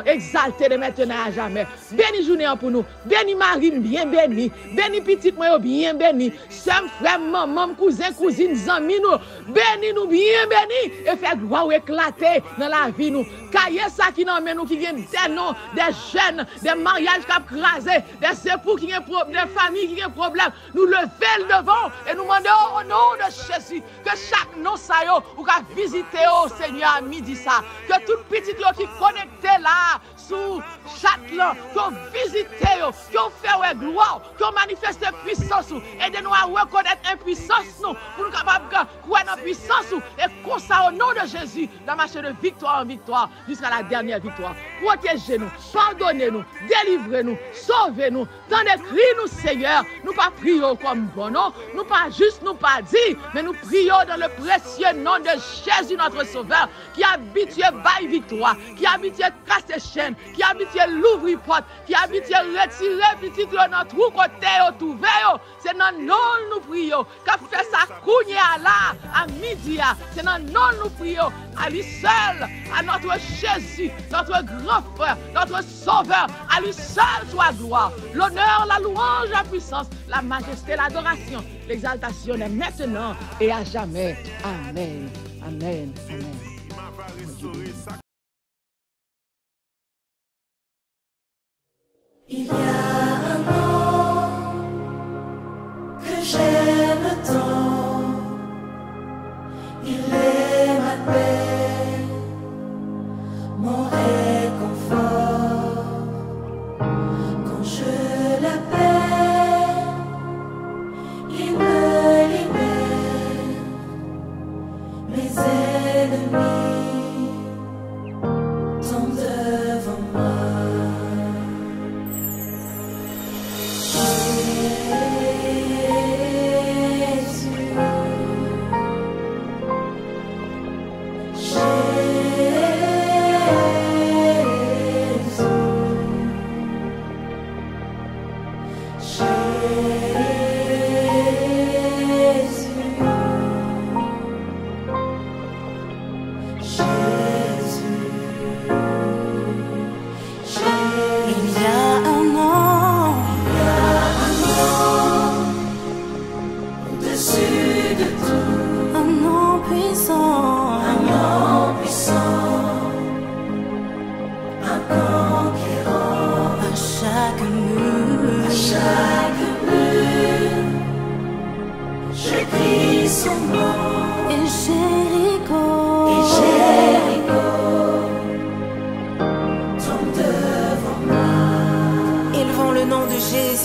exalter de maintenant à jamais. Béni journée pour nous. Béni Marie, bien béni. Béni petite moi, bien béni. Sœur, frère, maman, cousin, cousine, amis, nous. Béni nous, bien béni. Et faites gloire éclater dans la vie, nous. Cahier ça qui nous mène, nous qui viennent des noms, des jeunes, des mariages qui ont crasé, des époux qui ont problème, des familles qui ont problème. Nous levons devant et nous demandons au nom de Jésus que chaque nom ça yo, ou qu'a visité au Seigneur à midi ça. Que tout petit yo qui connecté là, sous chaque là, qu'on visite yo, qu'on fait gloire, qu'on manifeste puissance ou, aidez-nous à reconnaître impuissance nous, pour nous capables de croire en puissance ou, et qu'on ça au nom de Jésus, dans marcher de victoire en victoire, jusqu'à la dernière victoire. Protégez-nous, pardonnez-nous, délivrez-nous, sauvez-nous, tendez-nous, Seigneur, nous pas prions comme bon nom, nous pas juste, nous pas dit, mais nous prions dans le précieux nom de Jésus, notre Sauveur, qui a habitué bail victoire, qui a habitué casser chaîne, qui a habitué l'ouvrir porte, qui a habitué retirer petit de notre côté, au tout veilleux. C'est dans le nom nous prions, qu'a fait ça cougne à la, à midi, c'est dans le nom nous prions, à lui seul, à notre Jésus, notre grand frère, notre sauveur, à lui seul soit gloire, l'honneur, la louange, la puissance, la majesté, l'adoration, l'exaltation est maintenant et à jamais. Amen. Amen. Amen. Il y a un nom que j'aime tant, il est ma paix, mon réconfort, quand je l'appelle, il me libère, mes ennemis. Je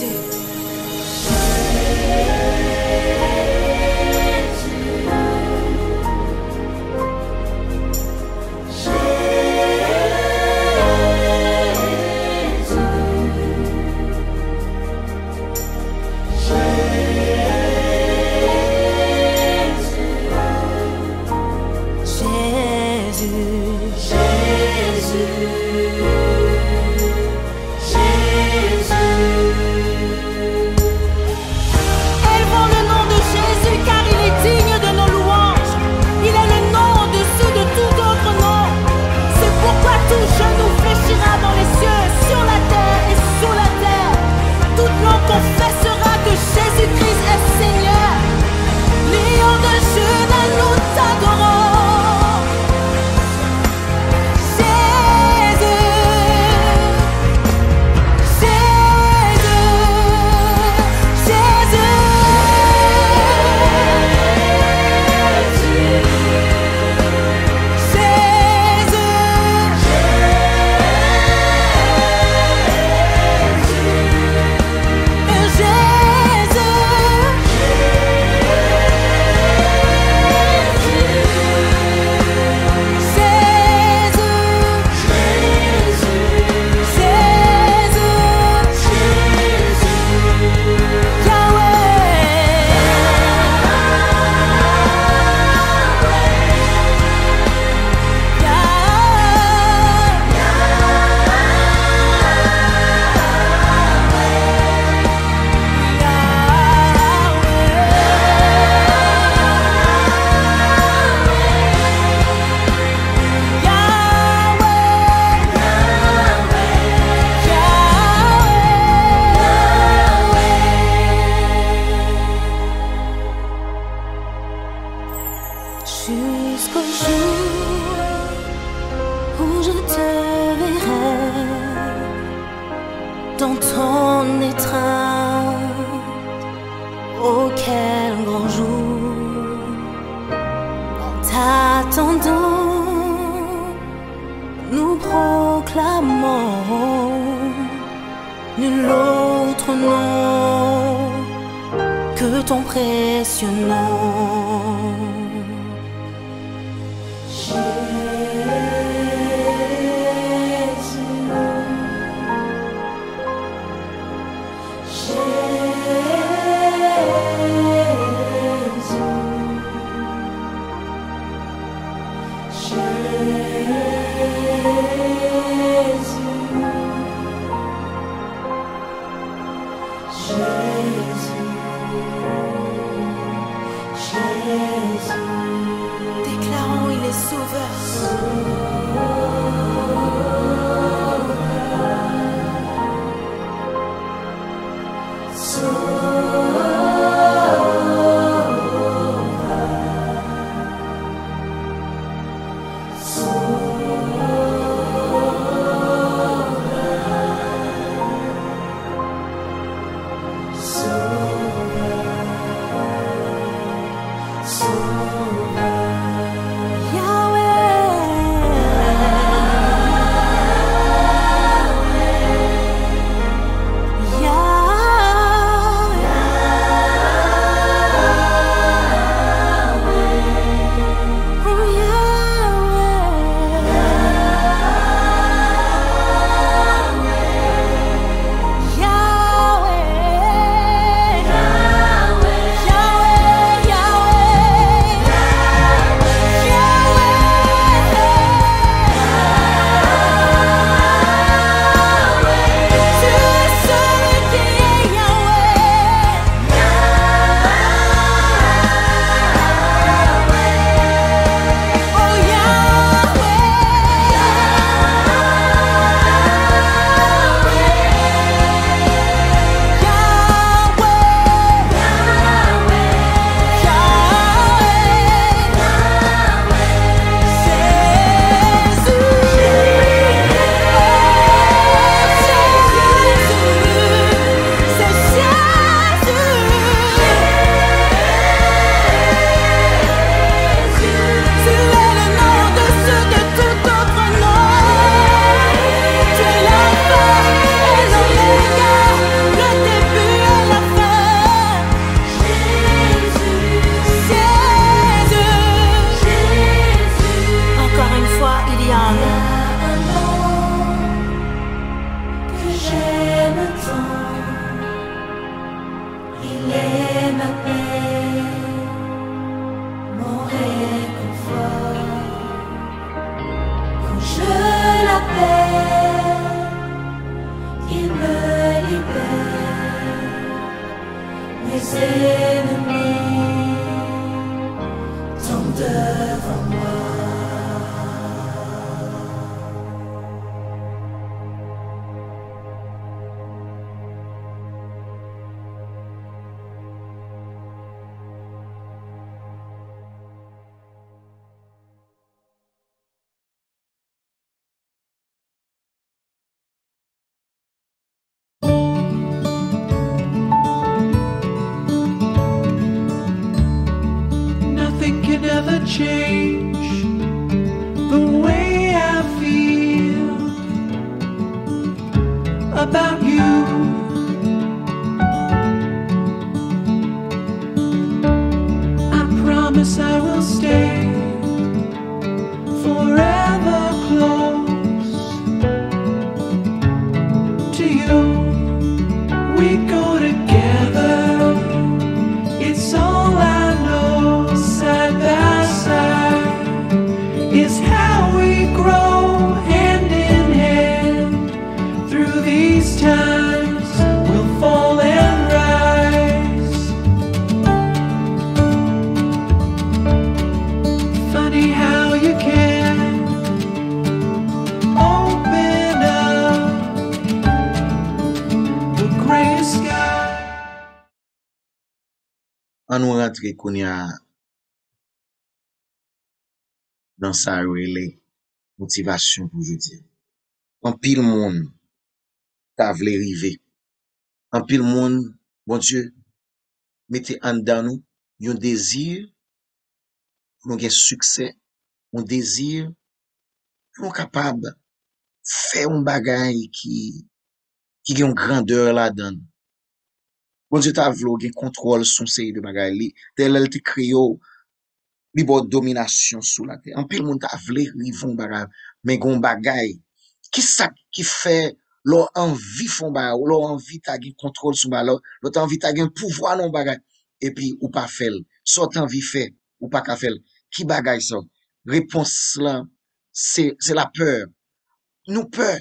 que ton précieux nom. Change the way I feel about you. I promise I will stay forever close to you. We go together, it's all I know. Side by is how we grow, hand in hand. Through these times we'll fall and rise. Funny how you can open up the gray sky. Anwatri Kunya. Dans sa relais, motivation pour jeudi. En pile monde, ta vle rive. En pile monde, bon Dieu, mettez en dans nous, un désir, pour nous succès, un désir, pour nous capable, faire un bagay qui, a une grandeur là-dedans. Bon Dieu t'a vlogué contrôle son série de bagaille li, tel elle te créo li bon domination sur la terre. En pile monde t'a vlé rivon bagaille, mais gon bagaille qui ça qui fait leur envie font ba, leur envie t'a gain contrôle sur ba, leur envie t'a gain pouvoir non bagaille et puis ou pas faire, soit envie faire ou pas ka faire. Qui bagaille ça? Réponse là, c'est la peur. Nous peur.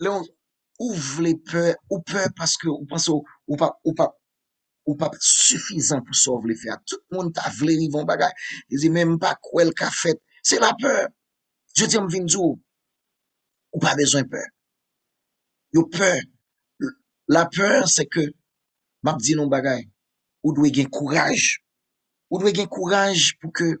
Là, ouvre les peurs, ou peur parce que vous pensez ou pas suffisant pour sauver les faire. Tout le monde t'a vle rivon bagay, il dit même pas quoi elle qu'a fait. C'est la peur. Je dis m'vin djou, ou pas besoin peur. Yo peur. La peur c'est que m'a dit non bagay, ou doit gagner courage. Ou doit gagner courage pour que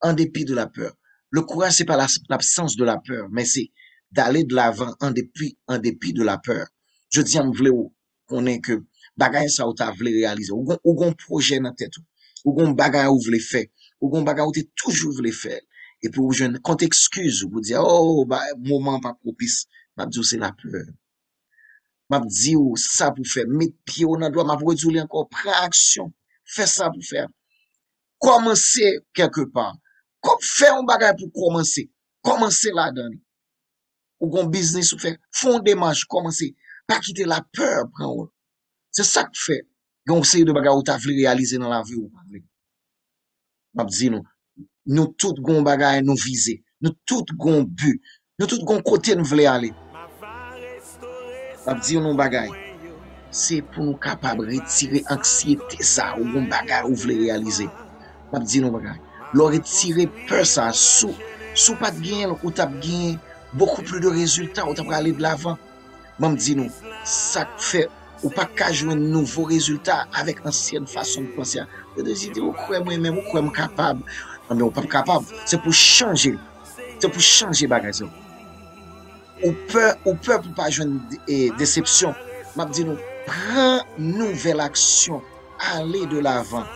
en dépit de la peur. Le courage c'est pas l'absence de la peur, mais c'est d'aller de l'avant en dépit de la peur. Je dis en vle ou on est que bagay ça ou t'a vle réaliser ou gon projet dans tête ou gon bagay ou vle faire ou gon bagay ou t'es toujours vle faire et puis ou jeune quand excuse ou dire oh bah moment pas propice m'a dit c'est la peur m'a dit ou ça pour faire mettre pied au endroit m'a redouler encore prendre action faire ça pour faire commencer quelque part faire un bagay pour commencer là-dedans. Ou gon business ou faire fond démarche commencer pas quitter la peur prend c'est ça que fait gon série de bagay ou t'a vle réaliser dans la vie ou pas vle m'a dit nous tout gon bagay nous viser nous tout gon but nous tout gon côté nous vle aller m'a dit non bagay c'est pour nous capable retirer anxiété ça ou gon bagay ou vle réaliser m'a dit non bagay l'on retirer peur ça sous pas de gain ou t'a gain beaucoup plus de résultats, on t'a pas aller de l'avant. Même dis-nous, ça fait ou pas qu'à jouer un nouveau résultat avec ancienne façon de penser. Je dis, vous croyez moi-même, vous croyez capable. Non, mais on pas capable. C'est pour changer. C'est pour changer bagage. Ou peur pour pas jouer une déception. M'a dit nous, prends nouvelle action, aller de l'avant.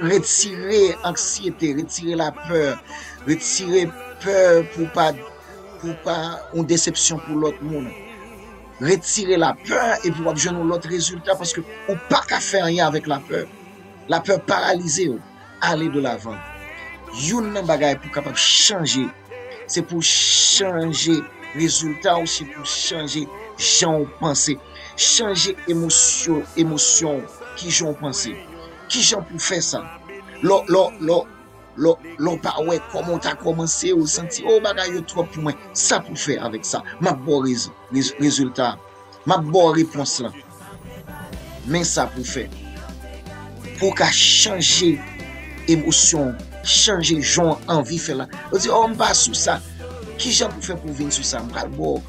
Retirer anxiété, retirer la peur, retirer peur pour pas une déception pour l'autre monde. Retirer la peur et pour obtenir l'autre résultat parce que ou pas qu'à faire rien avec la peur. La peur paralysée, aller de l'avant. Yon nan bagay pour capable changer. C'est pour changer résultat aussi pour changer gens pensée, changer émotion qui gens pensée. Qui gens pour faire ça? L'on pas ouais comment t'as commencé ou senti oh bagaille trop pour moi ça pour faire avec ça ma bon résultat ma bonne réponse là mais ça pour faire pour qu'à changer émotion changer genre envie faire là on dit oh on passe sous ça qui j'en pour faire pour venir sous ça pas bon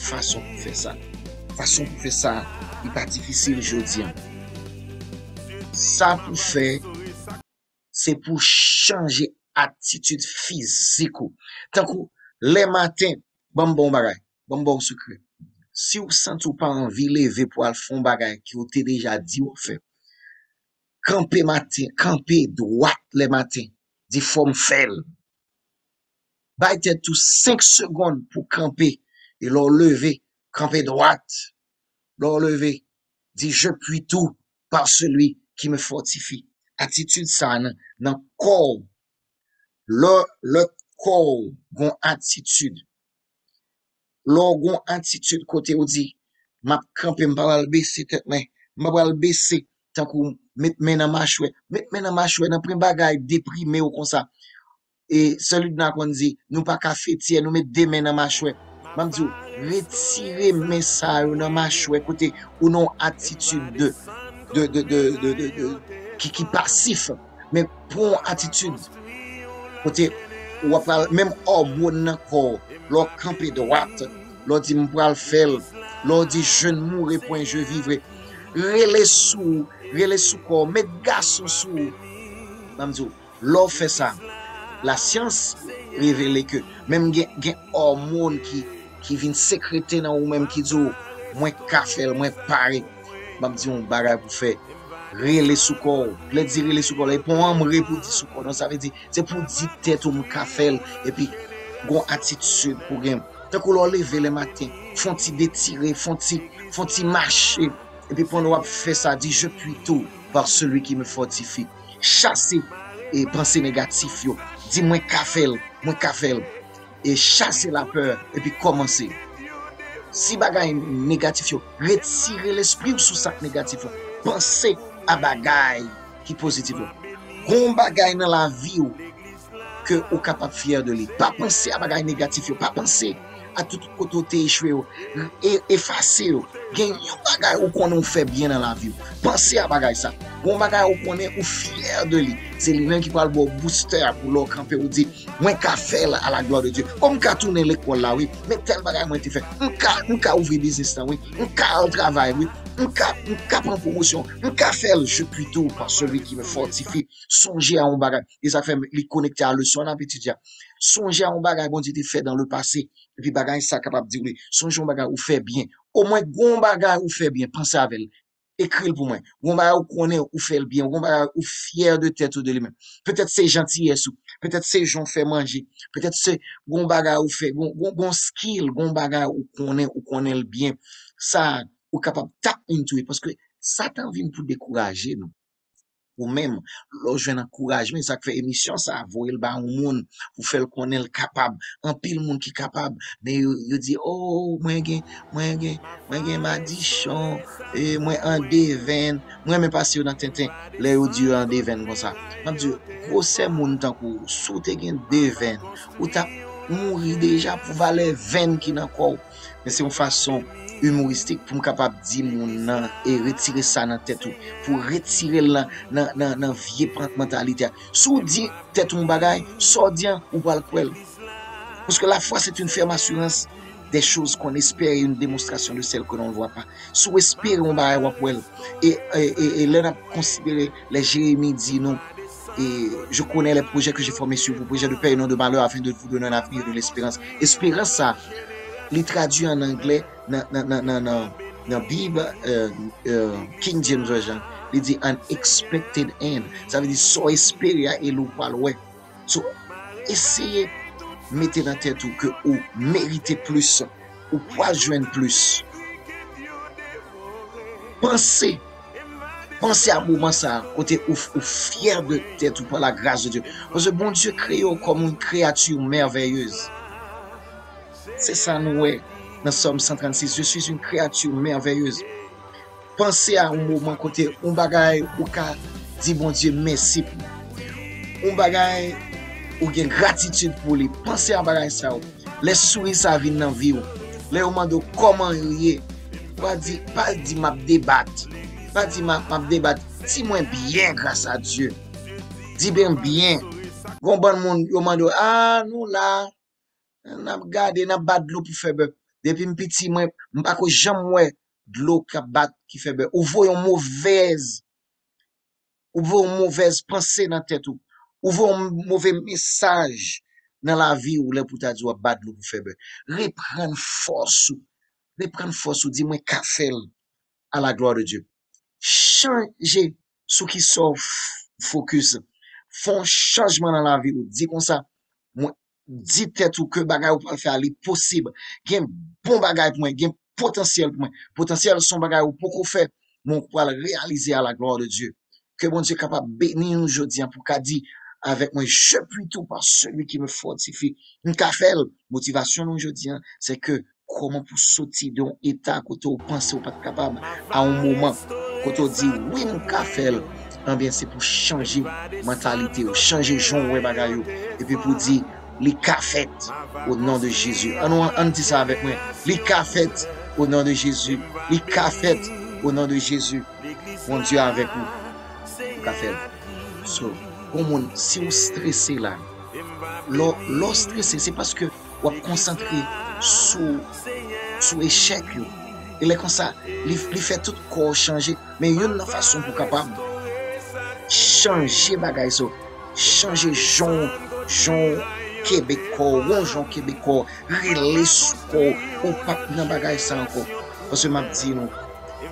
façon pour faire ça il pas difficile aujourd'hui ça pour faire c'est pour changer attitude physique. Tant que les matins, bon bagay, bon sucre. Si vous sentez ou pas envie lever pour aller fond bagay qui vous t'ai déjà dit ou fait. Camper matin, camper droite les matins, dit forme faire. Baitez tout 5 secondes pour camper et l'on lever, camper droite. L'on lever, dit je puis tout par celui qui me fortifie. Attitude ça dans corps le corps gon attitude côté ou dit m'a camper me pas baisser tête mais m'a pas baisser tant qu'on mettre main dans marche dans prend bagaille déprimé ou comme ça et celui là qu'on dit nous pas qu'à fêter nous mettre des mains dans marche m'a dit retirer main ça dans marche côté ou non attitude de qui passif mais pour attitude côté ou pas même hormone dans corps l'on camper droite l'on dit me pral faire l'on dit je ne mourrai point je vivrai relais sous corps mettre garçon sous mamzou l'on fait ça la science révélé que même gen hormone qui vient sécréter dans ou même qui dit moins qu'à faire moins pareil mamzou on bagarre pour faire relais sous corps, les dire relais sous corps, les pour me répondre sous corps, donc ça veut dire c'est pour dire tête ou me café et puis gon attitude pour gain Tant qu'on l'a levé le matin, font-ils détirer, font-ils marcher. Et puis pendant qu'on fait ça, dit, je puis tout par celui qui me fortifie. Chasser et penser négatif. Dis, moi cafel. Et chasser la peur. Et puis commencer. Si bagaille négatif, retirez l'esprit sous sac négatif. Pensez à bagaille qui positif. Gon bagaille dans la vie ou, que vous êtes capable fier de lui. Pas penser à bagaille négatif, pas penser à tout côté échoué, effacer, gagner bagaille ou qu'on nous fait bien dans la vie. Pensez à bagaille ça. Gon bagaille ou qu'on est ou fier de lui. C'est lui-même qui parle bon booster pour leur camper ou dire, moi qu'a fait à la gloire de Dieu. On qu'a tourné l'école là, oui, mais tel bagaille moi t'ai fait. On qu'a ouvrir business là, oui, on qu'a travail, oui. Un cap en promotion, un café, je puis tout par celui qui me fortifie. Songez à un bagage. Et ça fait les connecter à leçon à petit dia. Songez à un bagage qu'on dit fait dans le passé. Et puis bagage ça capable de dire, songez à un bagage ou fait bien. Au moins, bon bagage ou fait bien. Pensez à elle. Écris-le pour moi. Bon bagage ou connaît ou fait le bien. Bon bagage ou fier de tête ou de lui-même. Peut-être c'est gentillesse ou. Peut-être c'est gens fait manger. Peut-être c'est bon bagage ou fait, bon skill, bon bagage ou connaît le bien. Ça, ou capable tap into it parce que Satan vient pour décourager nous ou même lorsque un encouragement ça fait émission ça voyer le ba au monde pour faire connaître capable en pile monde qui capable mais il dit oh moi gen ma dichon et moi en devin moi même passer dans tintin les dieu en devin comme ça m'a dit gros c'est monde tant que sous te gen devin ou t'a mourir déjà pour valer 20 qui dans corps mais c'est une façon humoristique pour me capable dire mon nom et retirer ça dans tête pour retirer la dans vieille mentalité sous dit tête mon bagaille sordien ou pas le parce que la foi c'est une ferme assurance des choses qu'on espère et une démonstration de celles que l'on ne voit pas sous espérer on bagaille pour elle et l'on a considéré les Jérémie dit non et je connais les projets que j'ai formés sur vous projets de paix et non de malheur afin de vous donner un avenir de l'espérance espérance ça les traduit en anglais dans Bible King James Version, il dit an expected end. Ça veut dire so espérer et l'ou pas loin. So essayez mettez dans tête que ou méritez plus ou pas joindre plus. Pensez à moment ça côté ou fier de tête ou par la grâce de Dieu. Parce que bon Dieu créé comme une créature merveilleuse. C'est ça nous est. Dans Psalm 136, je suis une créature merveilleuse. Pensez à un moment côté, un bagaille ou ka dit bon Dieu merci pour lui. Un bagaille ou gen gratitude pour lui. Pensez à bagaille ça. Les sourires ça vient dans vie. Les moments de comment rier. Pas dit m'a débattre. Pas dit m'a débattre. Dis moi bien grâce à Dieu. Dis bien bien. Gon bon monde yo mande ah nous là n'a gardé n'a bad l'eau pour faire bœuf. Depuis un petit moi pas que jamais de l'eau qui bat qui fait beurre ou voyons mauvaise pensée dans tête ou voyons mauvais message dans la vie ou là pour ta dire bat l'eau pour faire beurre reprendre force ou dis moi café à la gloire de Dieu changer ce qui sort focus font changement dans la vie ou dis comme ça moi dit tête ou que bagay ou pas faire les possible gen bon bagay pour moi gen potentiel pour moi potentiel son bagay ou pour faire mon pour réaliser à la gloire de Dieu que bon Dieu capable bénir nous aujourd'hui pour qu'a dit avec moi je puis tout par celui qui me fortifie une café motivation nous aujourd'hui c'est que comment pour sortir d'un état côté ou penser ou pas capable à un moment quand on dit oui mon café bien c'est pour changer mentalité ou changer genre bagay et puis pour dire les cafés au nom de Jésus. On dit ça avec moi. Les cafés au nom de Jésus. Les cafés au nom de Jésus. Mon Dieu avec nous. Café. So, si vous stressez là, l'on stressé, c'est parce que vous êtes concentré sur l'échec. Et là, comme ça, il fait tout corps changer. Mais il y a une façon pour capable changer bagaille. So, changer Jean. Québécois, bonjour Québécois, relève ou pas dans bagay ça encore. Parce que m'a dit non,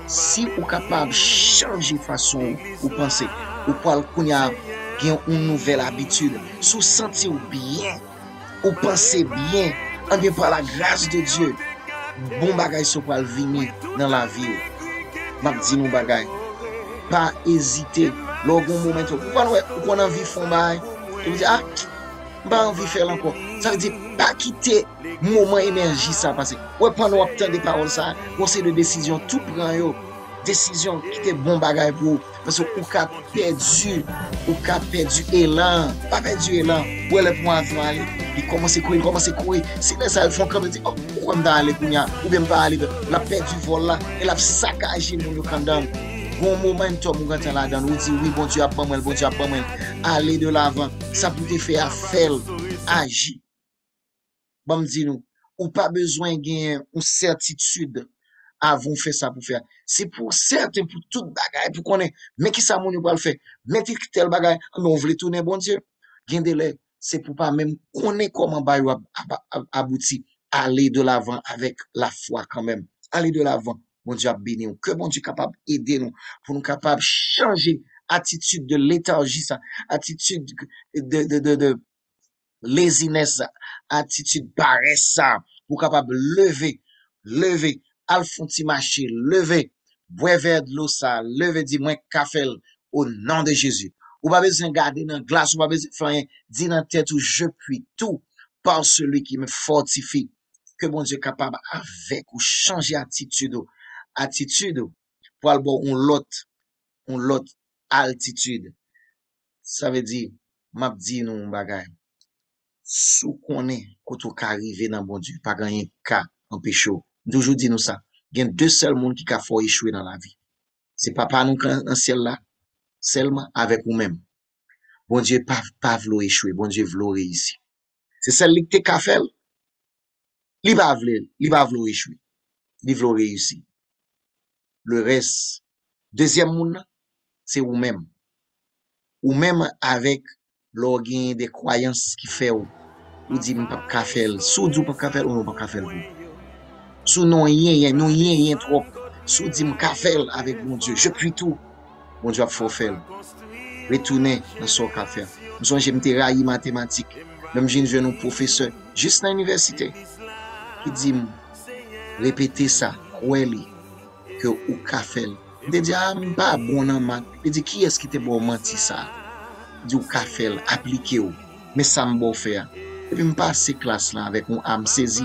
si vous capable changer façon ou penser, ou parle kounya gagne une nouvelle habitude, sou sentir bien, ou penser bien, ange par la grâce de Dieu, bon bagay so pral vini dans la vie. M'a dit nous bagay, pas hésiter. Logon moment ou qu'on envie font bail, tu dis ah, pas envie faire encore. Ça veut dire pas quitter moment énergie ça passer. Ouais, prendre ou attendre des paroles ça, ou c'est de décision tout prend yo. Décision quitter bon bagay pour parce que ou ka perdu élan, pas perdu élan. Ouais, les points vont aller. Il commence à courir. Si les salles font comme dit, oh, pourquoi me d'aller pour nya ou bien pas aller la perdu vol là et la saccager mon le candan. Bon momentum ou quand là dans nous dit oui bon Dieu apprend moi aller de l'avant, ça peut te faire agir. Bon me dit nous, ou pas besoin gagner une certitude. Avant fait ça pour faire. C'est pour certain, pour toute bagaille, pour qu'on ait. Mais qui ça moun yo pral faire? Mais qui tel bagaille, on veut tourner bon Dieu. Gen délai, c'est pour pas même connaître comment ba yo abouti. Aller de l'avant avec la foi quand même. Aller de l'avant. Bon Dieu a béni nous. Que bon Dieu capable aider nous pour nous capable changer attitude de léthargie ça, attitude de laziness, attitude paresse ça, pour capable lever Alfonti marché, levez, boivez de l'eau ça, levez, dis-moi, café au nom de Jésus. Ou pas besoin de garder dans la glace, ou pas besoin de faire, dis dans la tête où je puis tout par celui qui me fortifie. Que mon Dieu est capable avec ou changer attitude, pour aller on l'autre altitude. Ça veut dire, m'a dit nous, bagay, sous qu'on est, quand arrivé dans bon Dieu, pas gagner cas en pécho. Toujours dit nous ça. Il y a deux seuls monde qui a fort échoué dans la vie. C'est papa nous en ciel là, seulement avec nous-mêmes. Bon Dieu pas vouloir échouer, bon Dieu vouloir réussir. C'est celle qui te ka fait. Il va vouloir échouer. Il vouloir réussir. Le reste, deuxième monde, c'est vous-même. Ou même avec l'organe des croyances qui fait ou dit pas ka faire, soudou pas ka faire ou non pas ka faire. Sous non rien trop. Sous dit m'kafel avec mon Dieu. Je puis tout. Mon Dieu a faut faire. Retourner dans son café. Nous sommes j'aime te railler mathématiques. Même j'ai une jeune professeur juste à l'université qui dit répétez ça. Oueli que ou kafel. Il dit ah pas bon en maths. Il dit qui est-ce qui te bon menti ça? Il dit ou kafel appliquer ou. Mais ça m'bon faire. Et puis m'passer classe là avec mon âme saisie.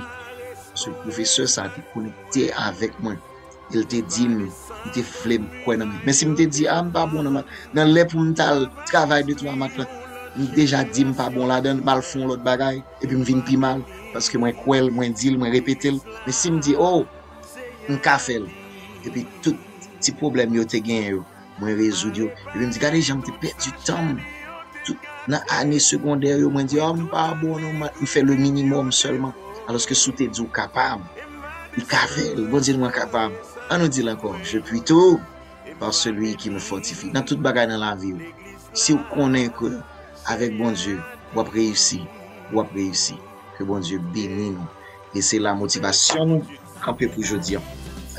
Ce professeur ça a été connecté avec moi. Il te dit, il te fait quoi non. Mais si me te dit ah pas bon dans les pour mental travail de 3 maths là, déjà dit pas bon là dedans, mal font l'autre bagaille et puis me vinn plus mal parce que moi quel moi dit moi répéter. Mais si me dit oh on ka faire et puis tout petit problème yo te gagne yo, moi résoudre yo. Et puis me dit gade j'aime te perdre du temps. Tout dans année secondaire yo moi dit oh pas bon non, il fait le minimum seulement. Alors que sous tes doux capable, il cavait, bon Dieu moi capable. On nous dit encore, je puis tout par celui qui me fortifie. Dans toute bagaille dans la vie, si vous connaissez que avec bon Dieu, vous avez réussi. Que bon Dieu bénisse nous. Et c'est la motivation nous camper pour aujourd'hui.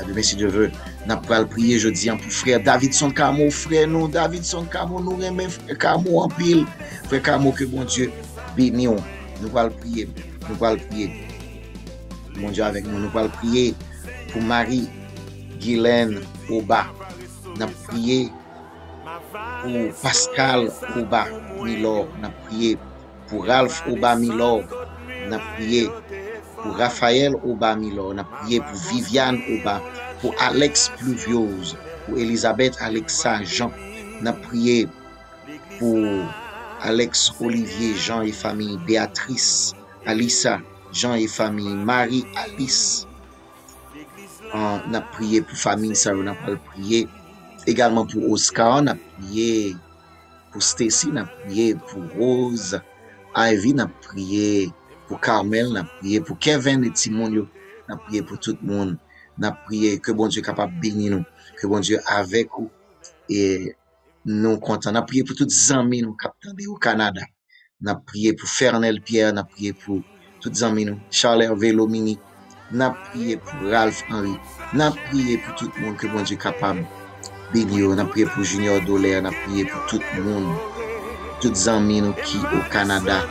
Demain si Dieu veut, n'a pas le prier jeudi pour frère Davidson Camo, frère nous Davidson Camo, nous aimons frère Camo en pile, frère Camo que bon Dieu bénisse nous. Nous allons prier. Mon Dieu avec nous, nous allons prier pour Marie, Guylaine, Oba. Nous allons prier pour Pascal, Oba, Milor. Nous allons prier pour Ralph, Oba, Milor. Nous allons prier pour Raphaël, Oba, Milor. Nous allons prier pour Viviane, Oba. Pour Alex Pluviose. Pour Elisabeth, Alexa, Jean. Nous allons prier pour Alex, Olivier, Jean et famille. Béatrice, Alissa. Jean et famille, Marie, Alice. On a prié pour famille, ça on a pas prié. Également pour Oscar, on a prié pour Stacy, on a prié pour Rose, Ivy, on a prié pour Carmel, on a prié pour Kevin et Timonio, on a prié pour tout le monde. On a prié que bon Dieu capable bénir nous, que bon Dieu avec nous et nous content. On a prié pour toutes les amis nous captant au Canada. On a prié pour Fernel Pierre, on a prié pour toutes amis nous, Charles Hervé Lomini, n'a prié pour Ralph Henry, n'a prié pour tout le monde que bon Dieu capable. Bénio, n'a prié pour Junior Dollar, n'a prié pour tout le monde, toutes amis nous qui au Canada,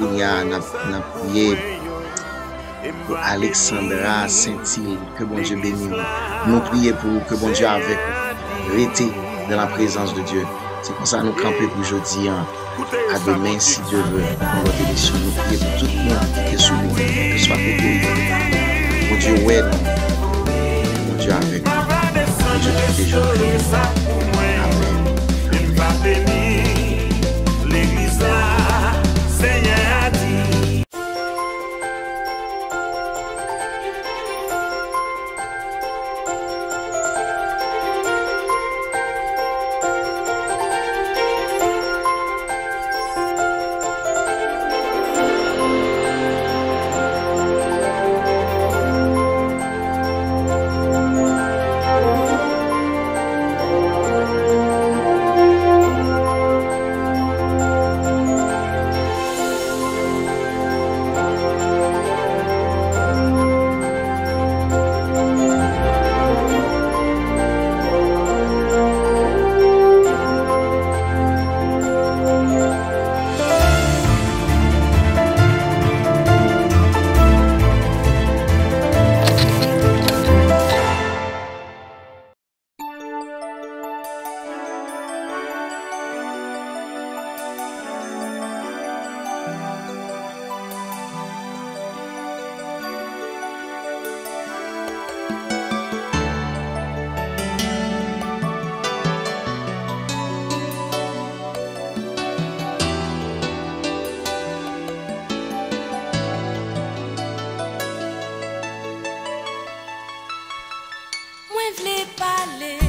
n'a prié pour Alexandra Saint-Hilaire. Que bon Dieu bénisse. Nous prions pour vous, que bon Dieu avec vous. Restez dans la présence de Dieu. C'est pour ça que nous camper pour aujourd'hui. À demain, si Dieu veut, on va tenir sur nous. Prions pour tout le monde qui est sous nous, que ce soit pour nous. Bon Dieu, ouais, bon Dieu avec nous. Bon Dieu, protège nous. Amen. Parler